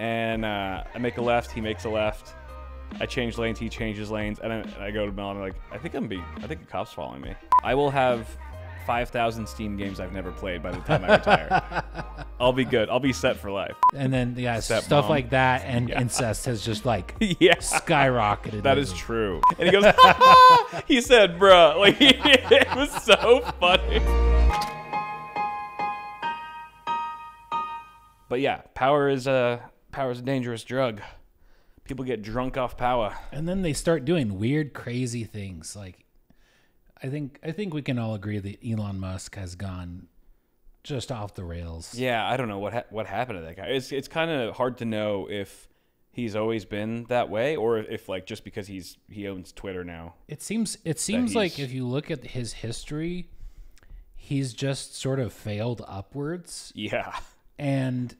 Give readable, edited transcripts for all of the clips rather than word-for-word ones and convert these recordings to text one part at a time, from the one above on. and I make a left, he makes a left. I change lanes, he changes lanes, and I go to Mel, and I'm like, I think the cop's following me. I will have 5,000 Steam games I've never played by the time I retire. I'll be good. I'll be set for life. And then, yeah, stuff like that and incest has just, like, skyrocketed. That is true. And he goes, ha-ha! He said, bruh. Like, it was so funny. But yeah, power is a dangerous drug. People get drunk off power. And then they start doing weird, crazy things. Like, I think we can all agree that Elon Musk has gone just off the rails. Yeah, I don't know what happened to that guy. It's kind of hard to know if he's always been that way or if, like, just because he owns Twitter now. It seems like if you look at his history, he's just sort of failed upwards. Yeah. And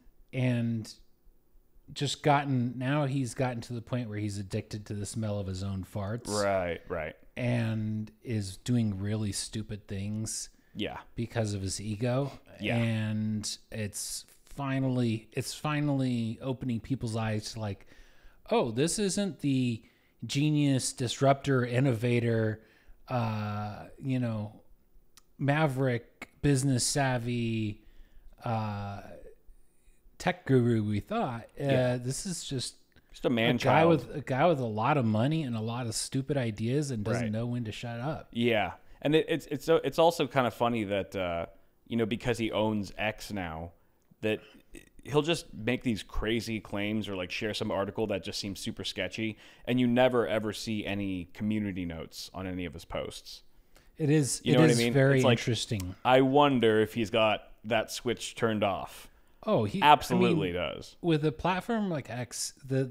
just gotten, now he's gotten to the point where he's addicted to the smell of his own farts. Right, right. And is doing really stupid things. Yeah. Because of his ego. Yeah. And it's finally opening people's eyes to, like, oh, this isn't the genius, disruptor, innovator, you know, maverick, business savvy, tech guru we thought. This is just a man child a guy with a lot of money and a lot of stupid ideas and doesn't know when to shut up. Yeah. And it's also kind of funny that you know, because he owns X now, that he'll just make these crazy claims or, like, share some article that just seems super sketchy, and you never ever see any community notes on any of his posts. It is, you know, what I mean? Very, like, interesting. I wonder if he's got that switch turned off. Oh, he absolutely does. With a platform like X, the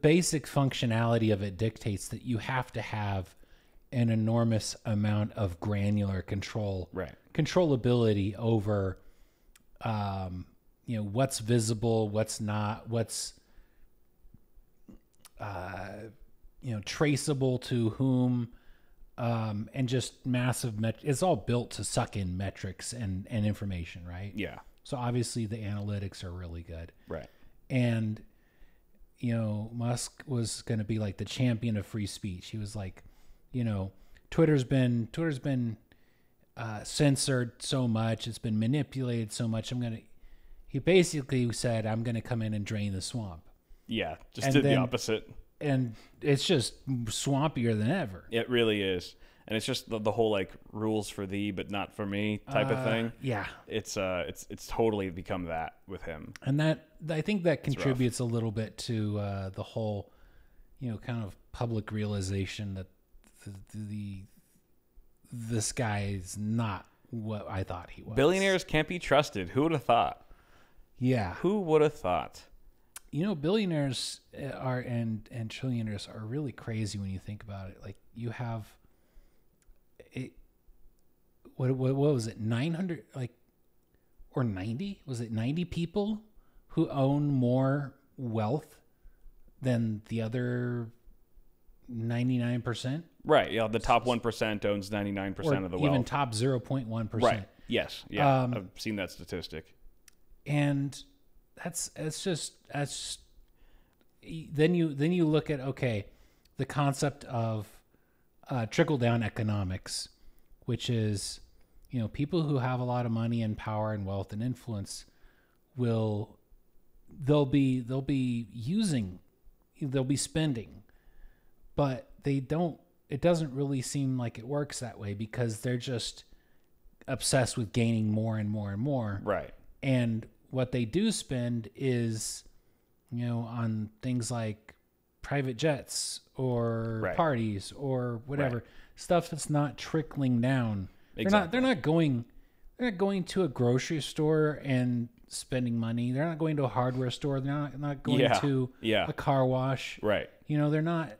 basic functionality of it dictates that you have to have an enormous amount of granular control, controllability over, you know, what's visible, what's not, what's, you know, traceable to whom, and just massive metrics. It's all built to suck in metrics and information, right? Yeah. So obviously the analytics are really good. Right. And, you know, Musk was going to be, like, the champion of free speech. He was like, you know, Twitter's been censored so much. It's been manipulated so much. He basically said, I'm going to come in and drain the swamp. Yeah. Just did the opposite. And it's just swampier than ever. It really is. And it's just the whole, like, rules for thee but not for me type of thing. Yeah. It's totally become that with him. And that, I think that contributes a little bit to the whole, you know, kind of public realization that this guy is not what I thought he was. Billionaires can't be trusted. Who would have thought? Yeah. Who would have thought? You know, billionaires are and trillionaires are really crazy when you think about it. Like, you have it. What was it? 900, like, or 90? Was it 90 people who own more wealth than the other 99%? Right. Yeah. The top 1% owns 99% of the wealth. Even top 0.1%. Right. Yes. Yeah. I've seen that statistic. And that's then you look at, okay, the concept of trickle down economics, which is, you know, people who have a lot of money and power and wealth and influence they'll be spending, but it doesn't really seem like it works that way because they're just obsessed with gaining more and more and more. Right. And what they do spend is, you know, on things like private jets or parties or whatever stuff that's not trickling down. Exactly. They're not going to a grocery store and spending money. They're not going to a hardware store. They're not going to a car wash. Right. You know, they're not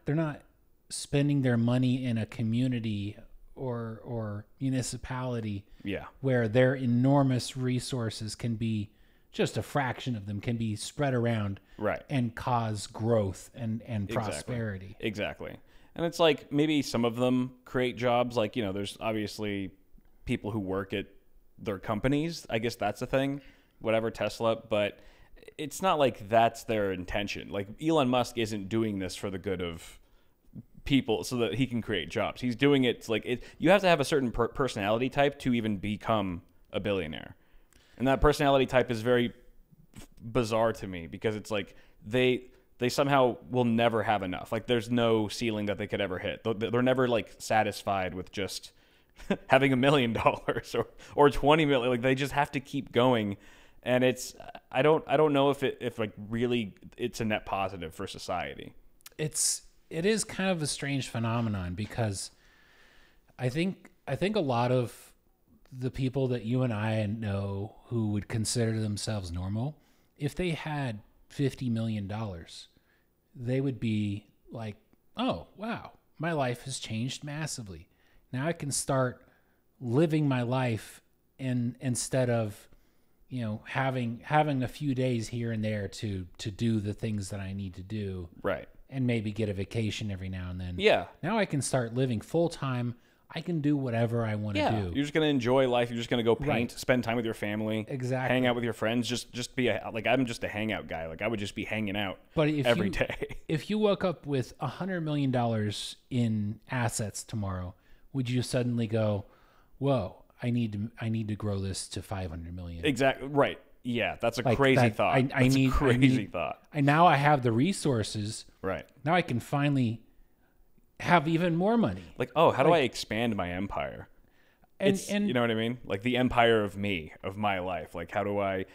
spending their money in a community or municipality where their enormous resources can be, just a fraction of them can be spread around and cause growth and prosperity. Exactly. And it's like, maybe some of them create jobs. Like, you know, there's obviously people who work at their companies. I guess that's a thing, whatever, Tesla. But it's not like that's their intention. Like, Elon Musk isn't doing this for the good of people so that he can create jobs. He's doing it like it. You have to have a certain personality type to even become a billionaire. And that personality type is very bizarre to me, because it's like they somehow will never have enough. Like, there's no ceiling that they could ever hit. They're never like satisfied with just having $1 million or 20 million. Like, they just have to keep going. And it's, I don't know if like really it's a net positive for society. It is kind of a strange phenomenon, because I think a lot of the people that you and I know who would consider themselves normal, if they had $50 million, they would be like, oh, wow, my life has changed massively. Now I can start living my life, and instead of, you know, having a few days here and there to do the things that I need to do. Right. And maybe get a vacation every now and then. Yeah. Now I can start living full time. I can do whatever I want to do. You're just going to enjoy life. You're just going to go paint, spend time with your family. Exactly. Hang out with your friends. Just be a, like, I'm just a hangout guy. Like, I would just be hanging out every day. If you woke up with $100 million in assets tomorrow, would you suddenly go, whoa, I need to grow this to $500 million? Exactly. Right. Yeah, that's a crazy thought. That's a crazy thought. And now I have the resources. Right. Now I can finally have even more money. Like, oh, how do I expand my empire? And you know what I mean? Like, the empire of me, of my life. Like, how do I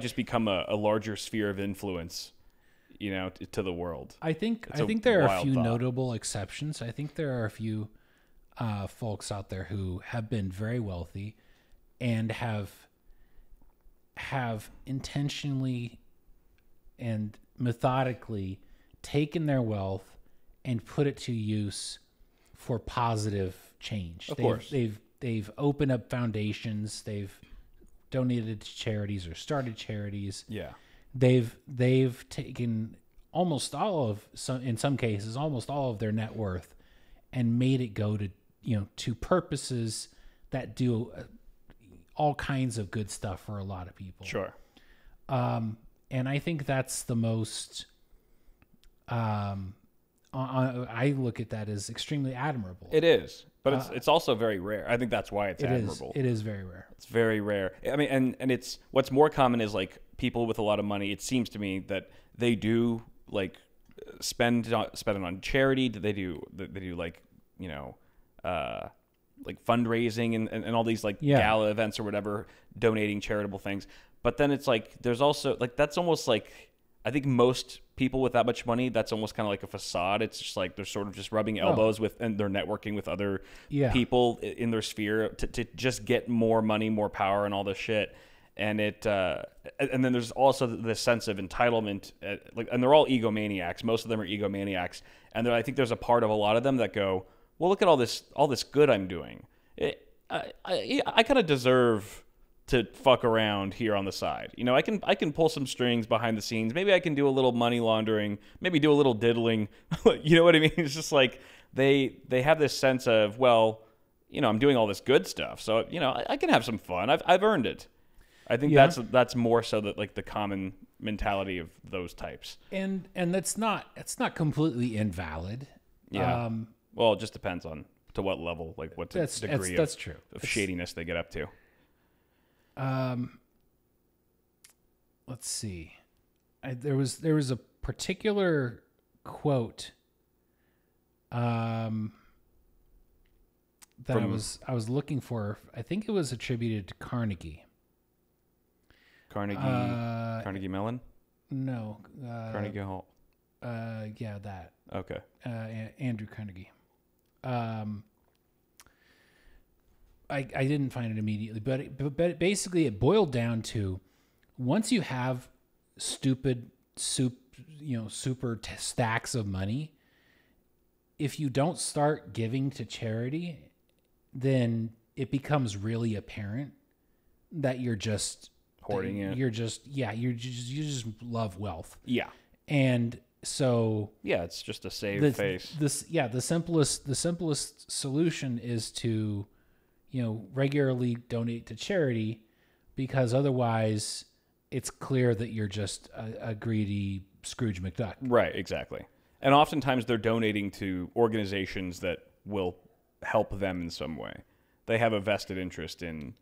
just become a larger sphere of influence, you know, to the world? I think there are a few notable exceptions. I think there are a few folks out there who have been very wealthy and have intentionally and methodically taken their wealth and put it to use for positive change. Of course, they've opened up foundations. They've donated to charities or started charities. Yeah, they've taken almost all of in some cases almost all of their net worth and made it go to, you know, to purposes that do all kinds of good stuff for a lot of people. Sure. And I think that's the most, I look at that as extremely admirable. It is, but it's also very rare. I think that's why it's admirable. It is very rare. It's very rare. I mean, and it's, what's more common is like people with a lot of money. It seems to me that they do like spend it on charity. They do like, you know, like fundraising and all these like gala events or whatever, donating charitable things. But then it's like, there's also like, that's almost like, I think most people with that much money, that's almost kind of like a facade. It's just like, they're sort of just rubbing elbows with, and they're networking with other people in their sphere to just get more money, more power and all this shit. And it, and then there's also this sense of entitlement, like, and they're all egomaniacs. Most of them are egomaniacs. And I think there's a part of a lot of them that go, well, look at all this good I'm doing. I kind of deserve to fuck around here on the side. You know, I can pull some strings behind the scenes. Maybe I can do a little money laundering, maybe do a little diddling. You know what I mean? It's just like they have this sense of, well, you know, I'm doing all this good stuff, so, you know, I can have some fun. I've earned it. I think that's more so that like the common mentality of those types. And that's not completely invalid. Yeah. Well, it just depends on to what level, like what degree of shadiness they get up to. Let's see. There was a particular quote that I was looking for. I think it was attributed to Carnegie. Carnegie Mellon? No. Carnegie Hall. Yeah, that. Okay. Andrew Carnegie. I didn't find it immediately, but basically it boiled down to, once you have super stacks of money, if you don't start giving to charity, then it becomes really apparent that you're just hoarding it. You just love wealth. Yeah. And so yeah, it's just a saved face. The simplest solution is to, you know, regularly donate to charity, because otherwise it's clear that you're just a greedy Scrooge McDuck. Right, exactly. And oftentimes they're donating to organizations that will help them in some way. They have a vested interest in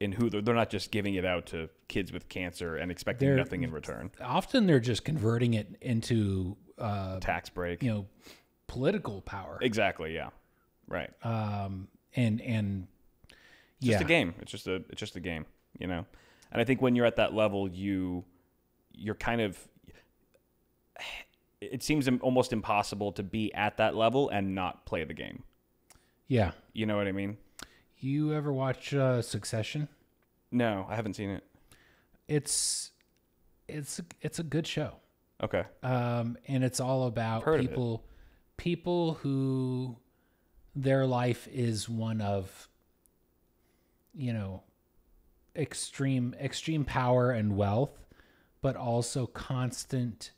who they're not just giving it out to kids with cancer and expecting nothing in return. Often they're just converting it into tax break, you know, political power. Exactly. Yeah. Right. And it's just a game. It's just a game, you know? And I think when you're at that level, you're kind of, it seems almost impossible to be at that level and not play the game. Yeah. You know what I mean? You ever watch Succession? No, I haven't seen it. It's a good show. Okay. And it's all about people who their life is one of, you know, extreme power and wealth, but also constant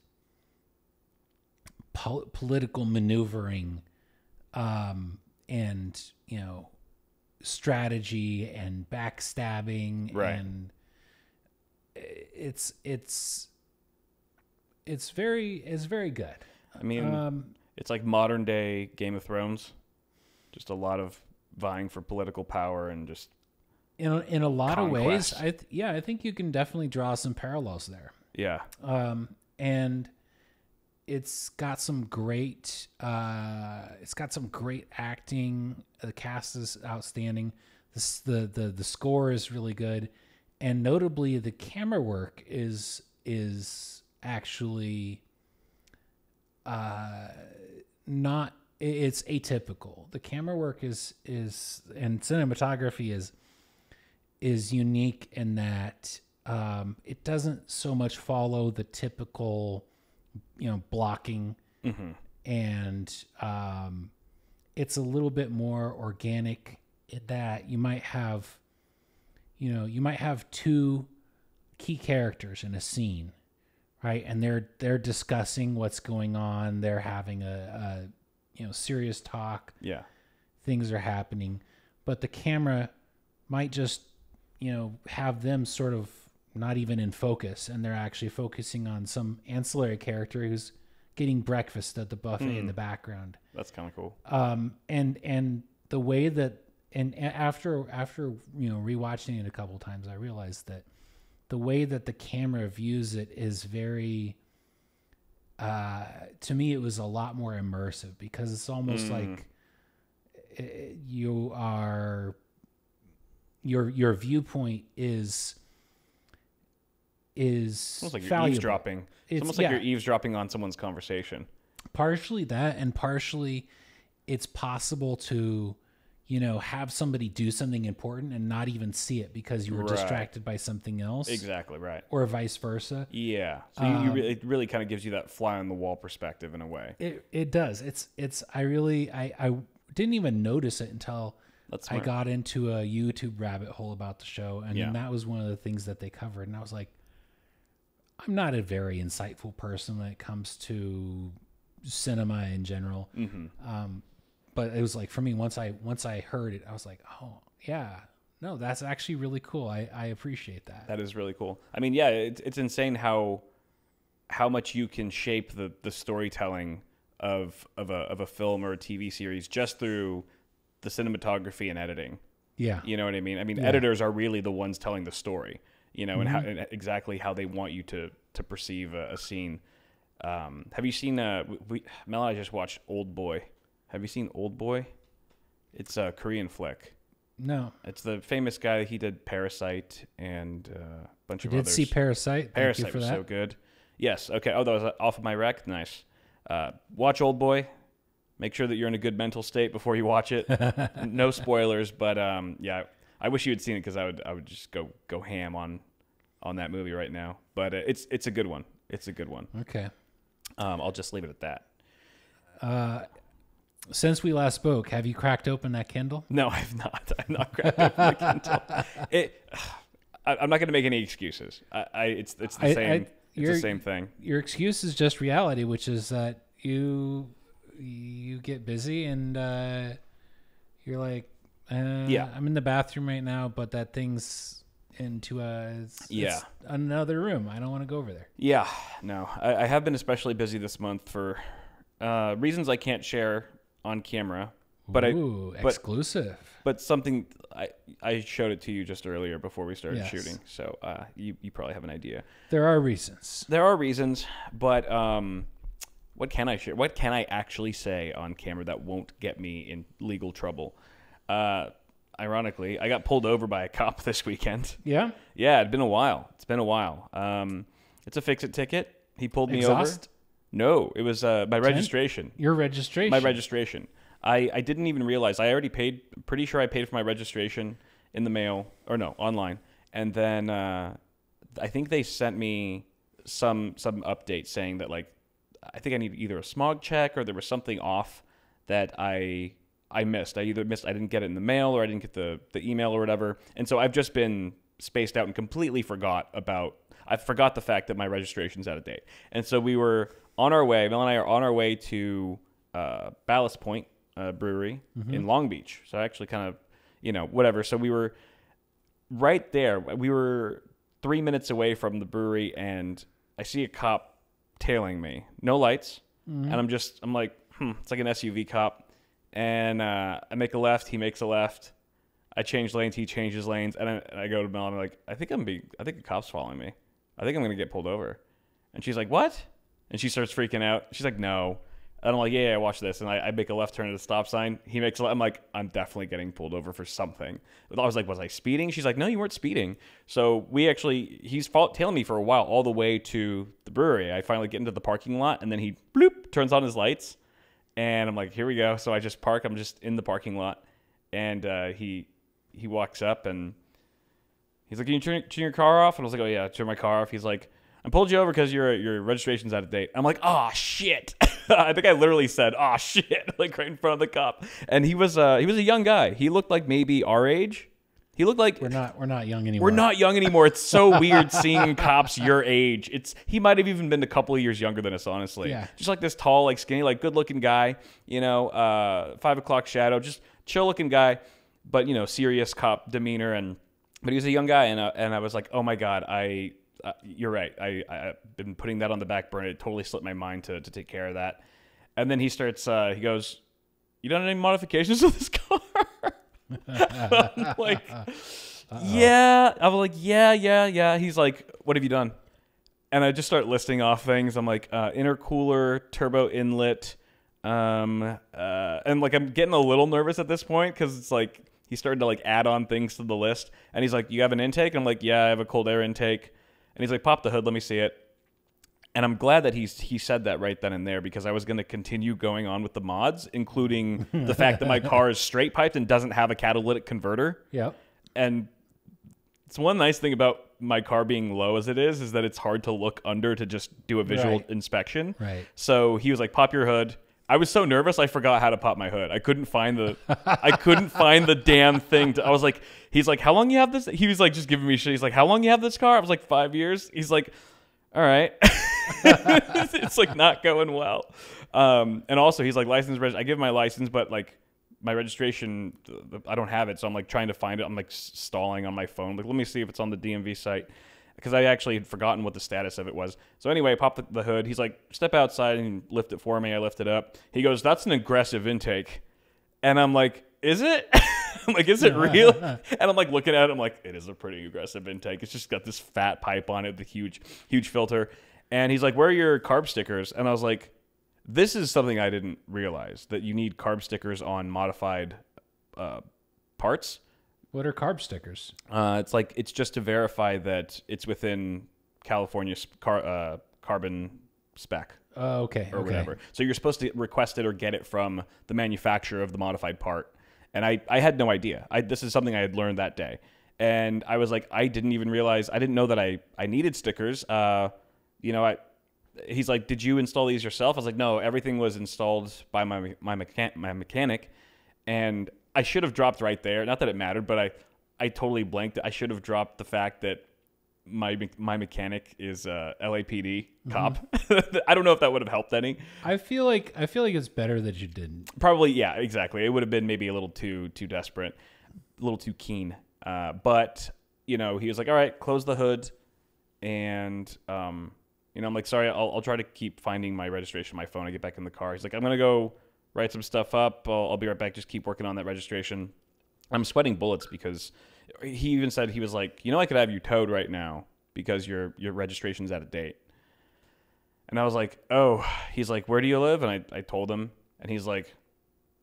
political maneuvering, and, you know, strategy and backstabbing. Right. And it's very good. I mean, it's like modern day Game of Thrones, just a lot of vying for political power and just in a lot conquest. Of ways. I think you can definitely draw some parallels there. Yeah. And it's got some great acting. The cast is outstanding. The score is really good, and notably the camera work is actually not. It's atypical. The camera work is and cinematography is unique in that it doesn't so much follow the typical, you know, blocking. Mm-hmm. And it's a little bit more organic in that you might have two key characters in a scene, right? And they're discussing what's going on. They're having a you know, serious talk. Yeah. Things are happening, but the camera might just, you know, have them sort of not even in focus, and they're actually focusing on some ancillary character who's getting breakfast at the buffet in the background. That's kind of cool. And the way that, and after you know, rewatching it a couple of times, I realized that the way that the camera views it is very, to me, it was a lot more immersive, because it's almost like your viewpoint is almost like you're eavesdropping. It's almost like you're eavesdropping on someone's conversation. Partially that, and partially it's possible to, you know, have somebody do something important and not even see it because you were distracted by something else. Exactly, right. Or vice versa. Yeah. So it really kind of gives you that fly on the wall perspective in a way. It does. I didn't even notice it until I got into a YouTube rabbit hole about the show, and then that was one of the things that they covered, and I was like, I'm not a very insightful person when it comes to cinema in general. Mm-hmm. But it was like, for me, once I heard it, I was like, oh yeah, no, that's actually really cool. I appreciate that. That is really cool. I mean, yeah, it's insane how much you can shape the storytelling of a film or a TV series just through the cinematography and editing. Yeah. You know what I mean? Editors are really the ones telling the story, you know, and exactly how they want you to perceive a scene. Have you seen, Mel and I just watched Old Boy. Have you seen Old Boy? It's a Korean flick. No. It's the famous guy. He did Parasite and a bunch of others. You did see Parasite? Parasite was so good. Yes. Okay. Oh, that was off of my rec. Nice. Watch Old Boy. Make sure that you're in a good mental state before you watch it. No spoilers, but yeah. I wish you had seen it, because I would just go ham on that movie right now. But it's a good one. It's a good one. Okay. I'll just leave it at that. Since we last spoke, have you cracked open that Kindle? No, I've not. I've not cracked open the Kindle. I'm not going to make any excuses. It's the same thing. Your excuse is just reality, which is that you get busy and you're like, I'm in the bathroom right now, but that thing's into it's another room. I don't want to go over there. Yeah, no. I have been especially busy this month for reasons I can't share on camera. But exclusive. But something I showed it to you just earlier before we started shooting, so you probably have an idea. There are reasons, but what can I share? What can I actually say on camera that won't get me in legal trouble? Ironically, I got pulled over by a cop this weekend. Yeah? Yeah, it'd been a while. It's a fix-it ticket. He pulled me over. No, it was my registration. Your registration. My registration. I didn't even realize. I already paid. Pretty sure I paid for my registration in the mail. Or no, online. And then I think they sent me some update saying that, like, I think I need either a smog check or there was something off that I missed. I didn't get it in the mail, or I didn't get the email or whatever. And so I've just been spaced out and completely forgot the fact that my registration's out of date. And so we were on our way. Mel and I are on our way to Ballast Point. Brewery in Long Beach. So I actually kind of, whatever. So we were right there. We were 3 minutes away from the brewery, and I see a cop tailing me. No lights. And I'm like, it's like an SUV cop. And I make a left. He makes a left. I change lanes. He changes lanes. And I go to Mel, and I'm like, I think a cop's following me. I think I'm going to get pulled over. And she's like, what? And she starts freaking out. She's like, no. And I'm like, yeah, watch this. And I make a left turn at a stop sign. He makes a left. I'm like, I'm definitely getting pulled over for something. I was like, was I speeding? She's like, no, you weren't speeding. So he's tailing me for a while all the way to the brewery. I finally get into the parking lot, and then he turns on his lights. And I'm like, here we go. So I just park. I'm just in the parking lot. And he walks up, and he's like, can you turn your car off? And I was like, oh, yeah, turn my car off. He's like, I pulled you over because your registration's out of date. I'm like, oh, shit. I think I literally said, oh, shit, like right in front of the cop. And he was a young guy. He looked like maybe our age. He looked like... We're not young anymore. We're not young anymore. It's so weird seeing cops your age. He might have even been a couple of years younger than us, honestly. Yeah. Just like this tall, like skinny, like good-looking guy, 5 o'clock shadow, just chill-looking guy, but, serious cop demeanor. But he was a young guy, and I was like, oh, my God, you're right. I've been putting that on the back burner. It totally slipped my mind to take care of that. And then he starts, he goes, you don't have any modifications to this car? I'm like, yeah. I was like, yeah. He's like, what have you done? And I just start listing off things. I'm like, intercooler, turbo inlet. And like, I'm getting a little nervous at this point, because it's like, he's starting to like add on things to the list. And he's like, you have an intake? And I'm like, yeah, I have a cold air intake. And he's like, pop the hood, let me see it. And I'm glad that he said that right then and there, because I was going to continue going on with the mods, including the fact that my car is straight piped and doesn't have a catalytic converter. Yeah. And it's one nice thing about my car being low as it is that it's hard to look under to just do a visual inspection. Right. So he was like, pop your hood. I was so nervous I forgot how to pop my hood. I couldn't find the damn thing. I was like, he's like, how long you have this? He was like just giving me shit. He's like, how long you have this car? I was like, 5 years. He's like, all right. It's like not going well. And also he's like, I give my license, but like my registration, I don't have it. So I'm like trying to find it. I'm like stalling on my phone. Like, let me see if it's on the DMV site. Because I actually had forgotten what the status of it was. So anyway, I popped the hood. He's like, step outside and lift it for me. I lift it up. He goes, that's an aggressive intake. And I'm like, is it? I'm like, is it real? And I'm like looking at it. I'm like, it is a pretty aggressive intake. It's just got this fat pipe on it, the huge, huge filter. And he's like, where are your carb stickers? And I was like, this is something I didn't realize, that you need carb stickers on modified parts. What are carb stickers? It's just to verify that it's within California's carbon spec. Oh, okay. Or whatever. So you're supposed to request it or get it from the manufacturer of the modified part. And I had no idea. This is something I had learned that day. And I was like, I didn't know that I needed stickers. He's like, did you install these yourself? I was like, no, everything was installed by my mechanic. And I should have dropped right there. Not that it mattered, but I totally blanked. I should have dropped the fact that my mechanic is a LAPD cop. I don't know if that would have helped any. I feel like it's better that you didn't. Probably, yeah, exactly. It would have been maybe a little too desperate, a little too keen. But you know, he was like, all right, close the hood. And, you know, I'm like, sorry, I'll try to keep finding my registration on my phone. I get back in the car. He's like, I'm going to go write some stuff up. I'll be right back. Just keep working on that registration. I'm sweating bullets because he even said, he was like, you know, I could have you towed right now because your registration's out of date. And I was like, oh, he's like, where do you live? And I told him, and he's like,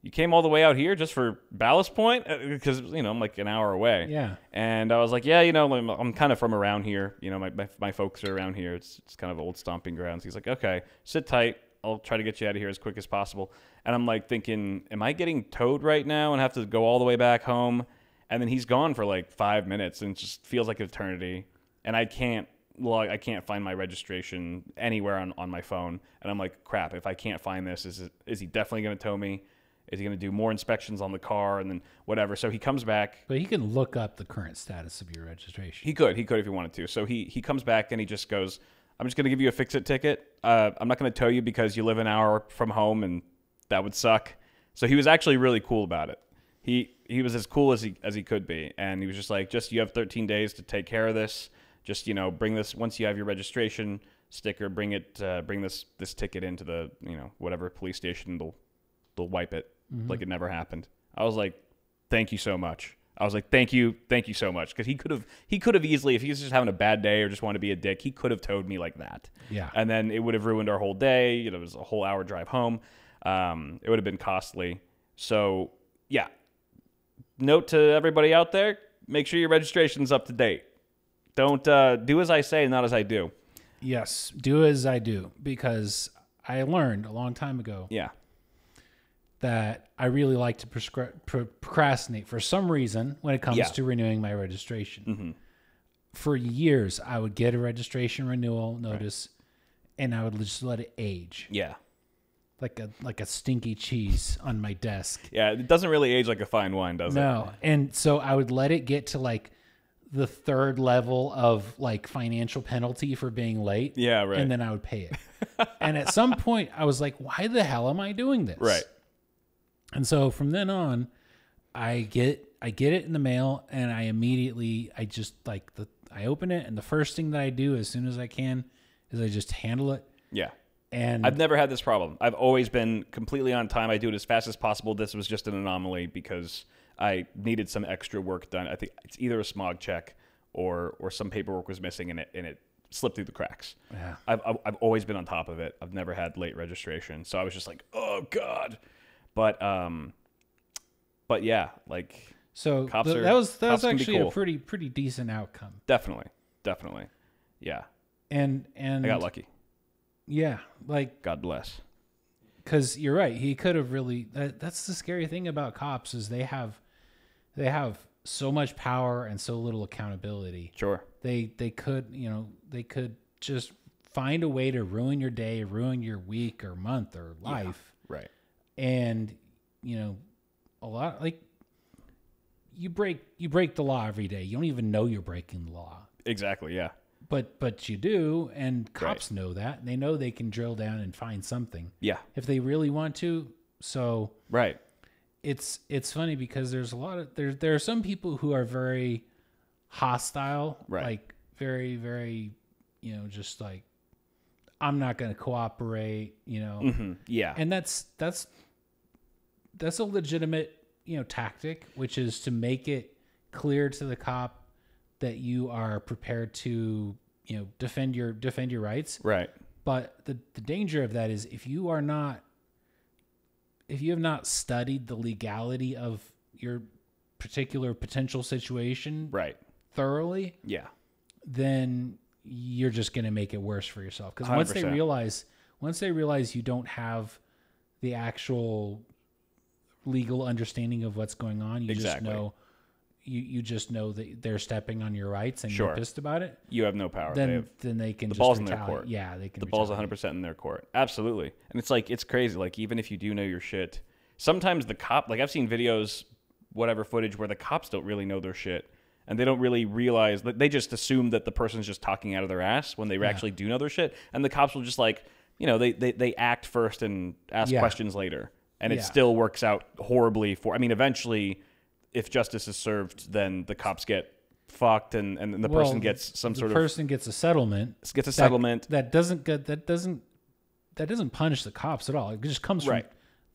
you came all the way out here just for Ballast Point? Because, you know, I'm like an hour away. Yeah. And I was like, yeah, you know, I'm kind of from around here. You know, my folks are around here. It's kind of old stomping grounds. He's like, okay, sit tight. I'll try to get you out of here as quick as possible. And I'm like thinking, am I getting towed right now and have to go all the way back home? And then he's gone for like 5 minutes, and it just feels like an eternity. And I can't find my registration anywhere on my phone. And I'm like, crap, if I can't find this, is he definitely going to tow me? Is he going to do more inspections on the car and then whatever? So he comes back. But he can look up the current status of your registration. He could if he wanted to. So he comes back and he just goes, I'm just going to give you a fix-it ticket. I'm not going to tow you because you live an hour from home and that would suck. So he was actually really cool about it. He was as cool as he could be. And he was just like, just you have 13 days to take care of this. Just, you know, bring this, once you have your registration sticker, bring this ticket into the, you know, whatever police station, they'll wipe it. Mm-hmm. Like it never happened. I was like, thank you so much. I was like, thank you so much. Because he could have easily, if he was just having a bad day or just wanted to be a dick, he could have towed me like that. Yeah. And then it would have ruined our whole day. You know, it was a whole hour drive home. It would have been costly. So yeah. Note to everybody out there, make sure your registration's up to date. Don't do as I say, not as I do. Yes, do as I do. Because I learned a long time ago. Yeah. That I really like to procrastinate for some reason when it comes to renewing my registration. Mm-hmm. For years, I would get a registration renewal notice, and I would just let it age. Yeah, like a stinky cheese on my desk. Yeah, it doesn't really age like a fine wine, does it? No, and so I would let it get to like the third level of like financial penalty for being late. Yeah, right. And then I would pay it. And at some point, I was like, "Why the hell am I doing this?" Right. And so from then on, I get it in the mail, and I immediately, I open it, and the first thing that I do as soon as I can is I just handle it. Yeah. And I've never had this problem. I've always been completely on time. I do it as fast as possible. This was just an anomaly because I needed some extra work done. I think it's either a smog check or some paperwork was missing, and it slipped through the cracks. Yeah. I've always been on top of it. I've never had late registration. So I was just like, oh God. But yeah, like so cops are, that was actually cool. A pretty decent outcome. Definitely, yeah. And I got lucky. Yeah, like God bless. Because you're right, he could have really. That's the scary thing about cops is they have so much power and so little accountability. Sure. They could just find a way to ruin your day, ruin your week or month or life. Yeah, right. And, you know, a lot, like, you break the law every day. You don't even know you're breaking the law. Exactly, yeah. But you do, and cops know that. They know they can drill down and find something. Yeah. If they really want to, so... Right. It's funny because there's a lot of... There are some people who are very hostile. Right. Like, very, very, you know, just like, I'm not going to cooperate, you know? Mm-hmm. Yeah. And that's a legitimate, you know, tactic, which is to make it clear to the cop that you are prepared to, you know, defend your rights. Right. But the danger of that is if you have not studied the legality of your particular potential situation thoroughly, yeah, then you're just going to make it worse for yourself. Because once they realize you don't have the actual legal understanding of what's going on, you just know that they're stepping on your rights and you're pissed about it. You have no power. Then they can just ball's in their court. Yeah, they can. The ball's 100% in their court. Absolutely. And it's like, it's crazy. Like, even if you do know your shit, sometimes the cop, like I've seen videos, whatever footage where the cops don't really know their shit. And they don't really realize that they just assume that the person's just talking out of their ass when they actually do know their shit. And the cops will just like, you know, they act first and ask questions later. And it still works out horribly for, I mean, eventually if justice is served, then the cops get fucked, and the person gets some sort of a settlement. Gets a settlement that doesn't punish the cops at all. It just comes from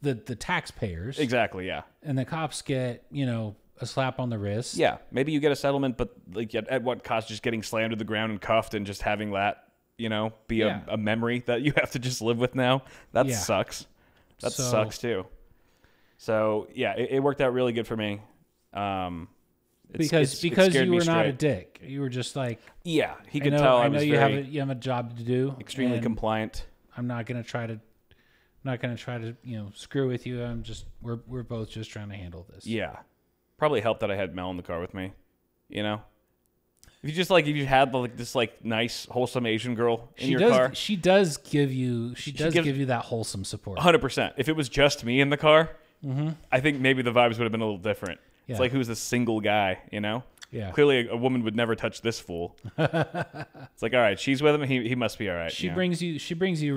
the taxpayers. Exactly. Yeah. And the cops get, you know, a slap on the wrist. Yeah. Maybe you get a settlement, but like at what cost? Just getting slammed to the ground and cuffed and just having that, you know, be a memory that you have to just live with now. That sucks. That sucks too. So yeah, it worked out really good for me. Because you were not a dick. You were just like, yeah, he could tell I know you have a job to do. Extremely compliant. I'm not going to try to, you know, screw with you. I'm just, we're both just trying to handle this. Yeah. Probably helped that I had Mel in the car with me, you know? If you just like, if you had like this like nice wholesome Asian girl in your car. She does give you, she gives you that wholesome support. 100%. If it was just me in the car, I think maybe the vibes would have been a little different. Yeah. It's like, who's a single guy, you know? Yeah. Clearly, a woman would never touch this fool. It's like, all right, she's with him. He must be all right. She brings you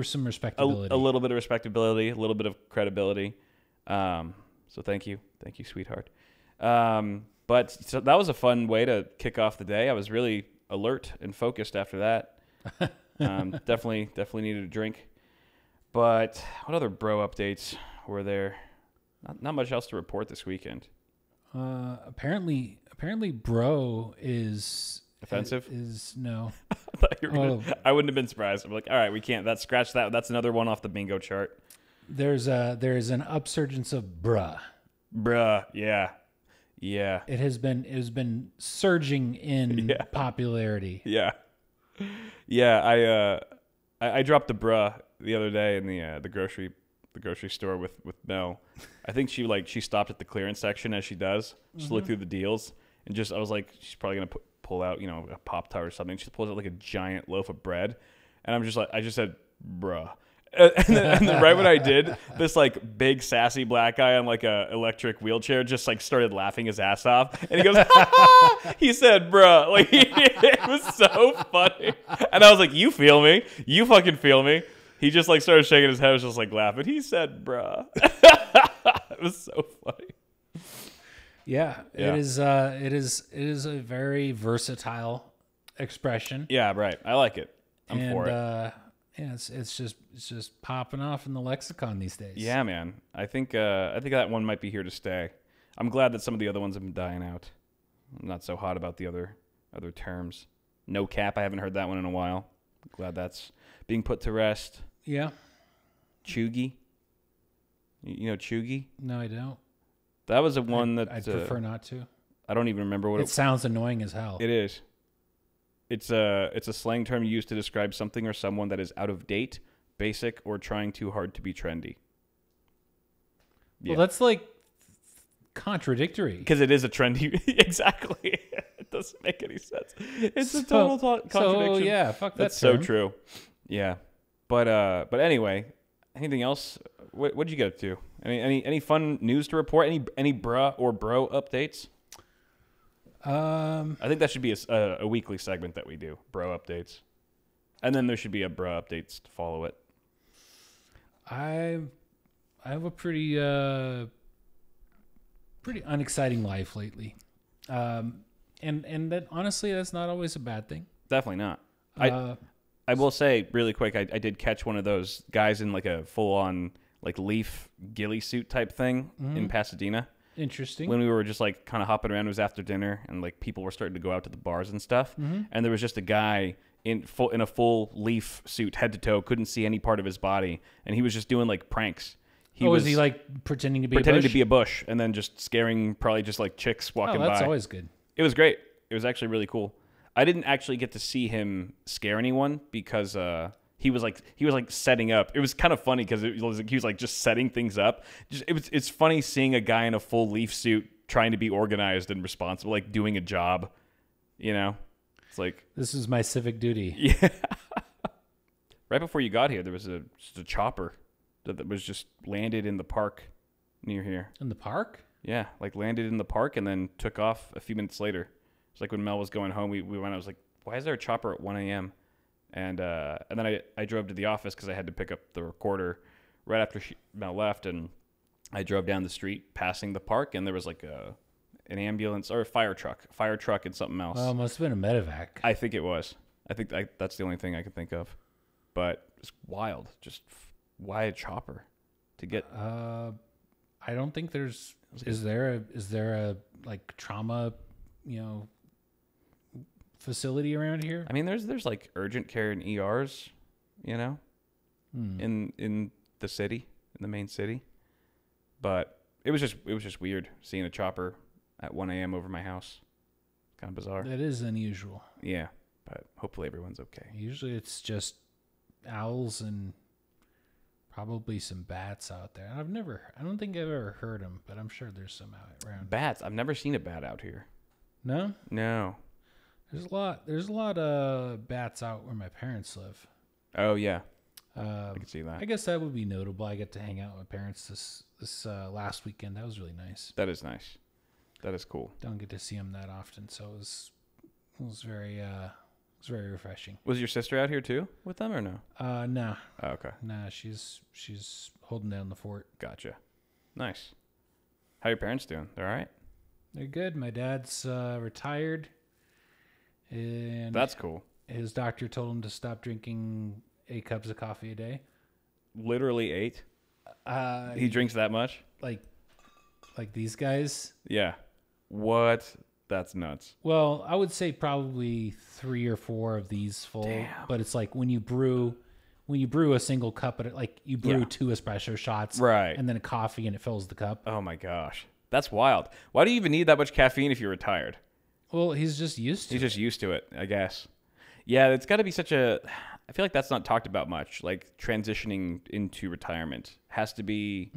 some respectability. A little bit of respectability, a little bit of credibility. So thank you, sweetheart. But so that was a fun way to kick off the day. I was really alert and focused after that. Definitely needed a drink. But what other bro updates were there? Not much else to report this weekend. Apparently bro is offensive. No. I wouldn't have been surprised. I'm like, all right, we can't. Scratch that. That's another one off the bingo chart. There's an upsurgence of bruh. Bruh. Yeah. Yeah. It has been surging in popularity. Yeah. Yeah. I dropped the bruh the other day in the grocery store with Mel. I think she stopped at the clearance section, as she does. Just looked through the deals, and I was like, she's probably gonna pull out, you know, a Pop-Tart or something. She pulls out like a giant loaf of bread, and I just said, bruh. And then right when I did, this like big sassy black guy on like a electric wheelchair just like started laughing his ass off, and he goes, ha ha! He said, bruh. Like it was so funny, and I was like, you feel me? You fucking feel me? He just like started shaking his head, was just like laughing. He said, bruh. It was so funny. Yeah, yeah. It is a very versatile expression. Yeah, right. I like it. I'm for it. Yeah, it's just popping off in the lexicon these days. Yeah, man. I think that one might be here to stay. I'm glad that some of the other ones have been dying out. I'm not so hot about the other terms. No cap, I haven't heard that one in a while. I'm glad that's being put to rest. Yeah. Chuggy. You know Chuggy? No, I don't. That was one that... I'd prefer not to. I don't even remember what it... It sounds annoying as hell. It is. It's a slang term used to describe something or someone that is out of date, basic, or trying too hard to be trendy. Yeah. Well, that's like contradictory. Because it is a trendy... Exactly. It doesn't make any sense. It's a total contradiction. So, yeah, fuck that. That's term. So true. Yeah. But anyway, anything else? What'd you get up to? Any fun news to report? Any bruh or bro updates? I think that should be a weekly segment that we do, bro updates. And then there should be a bruh updates to follow it. I have a pretty unexciting life lately. And that honestly, that's not always a bad thing. Definitely not. I will say really quick, I did catch one of those guys in like a full-on like Leaf ghillie suit type thing in Pasadena. Interesting. When we were just like kind of hopping around, it was after dinner, and like people were starting to go out to the bars and stuff. And there was just a guy in a full Leaf suit, head to toe, couldn't see any part of his body, and he was just doing like pranks. Was he like pretending to be a bush, and then just scaring probably just like chicks walking by. Oh, that's always good. It was great. It was actually really cool. I didn't actually get to see him scare anyone because he was like setting up. It was kind of funny because he was like just setting things up. It's funny seeing a guy in a full Leaf suit trying to be organized and responsible, like doing a job. You know, it's like, this is my civic duty. Yeah. Right before you got here, there was just a chopper that was just landed in the park near here. In the park? Yeah, like landed in the park and then took off a few minutes later. It's like when Mel was going home, we went. I was like, "Why is there a chopper at 1 a.m.?" And then I drove to the office because I had to pick up the recorder right after Mel left, and I drove down the street, passing the park, and there was like a an ambulance or a fire truck and something else. Well, it must have been a medevac. I think it was. I think that's the only thing I can think of. But it's wild. Just why a chopper to get? I don't think there's. Is there a like trauma, you know, facility around here? I mean, there's like urgent care and ERs, you know, in the city, in the main city. But it was just weird seeing a chopper at 1 a.m. over my house. Kind of bizarre. That is unusual. Yeah, but hopefully everyone's okay. Usually it's just owls and probably some bats out there. I don't think I've ever heard them, but I'm sure there's some out around. Bats? I've never seen a bat out here. No? No. There's a lot of bats out where my parents live. Oh, yeah. I can see that. I guess that would be notable. I get to hang out with my parents this last weekend. That was really nice. That is nice. That is cool. Don't get to see them that often, so it was very refreshing. Was your sister out here too with them or no? No. Oh, okay. Nah, she's holding down the fort. Gotcha. Nice. How are your parents doing? They're all right? They're good. My dad's retired. And that's cool. His doctor told him to stop drinking 8 cups of coffee a day. Literally 8? He drinks that much? Like these guys? Yeah. What? That's nuts. Well, I would say probably 3 or 4 of these full. Damn. But it's like when you brew a single cup, but like you brew 2 espresso shots, right? And then a coffee, and it fills the cup. Oh my gosh, that's wild. Why do you even need that much caffeine if you're retired? Well, he's just used to it, I guess. Yeah, it's got to be such a. I feel like that's not talked about much. Like transitioning into retirement has to be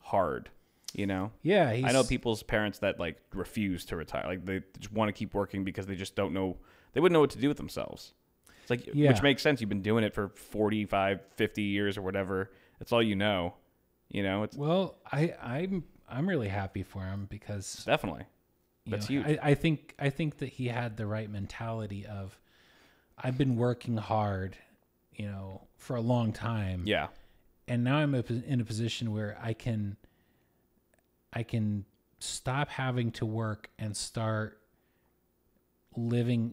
hard. You know? Yeah. I know people's parents that like refuse to retire. Like they just want to keep working because they just don't know. They wouldn't know what to do with themselves. It's like, yeah. Which makes sense. You've been doing it for 45, 50 years or whatever. That's all you know. You know? It's, well, I'm really happy for him because. Definitely. That's huge. I think that he had the right mentality of, I've been working hard, you know, for a long time. Yeah. And now I'm in a position where I can stop having to work and start living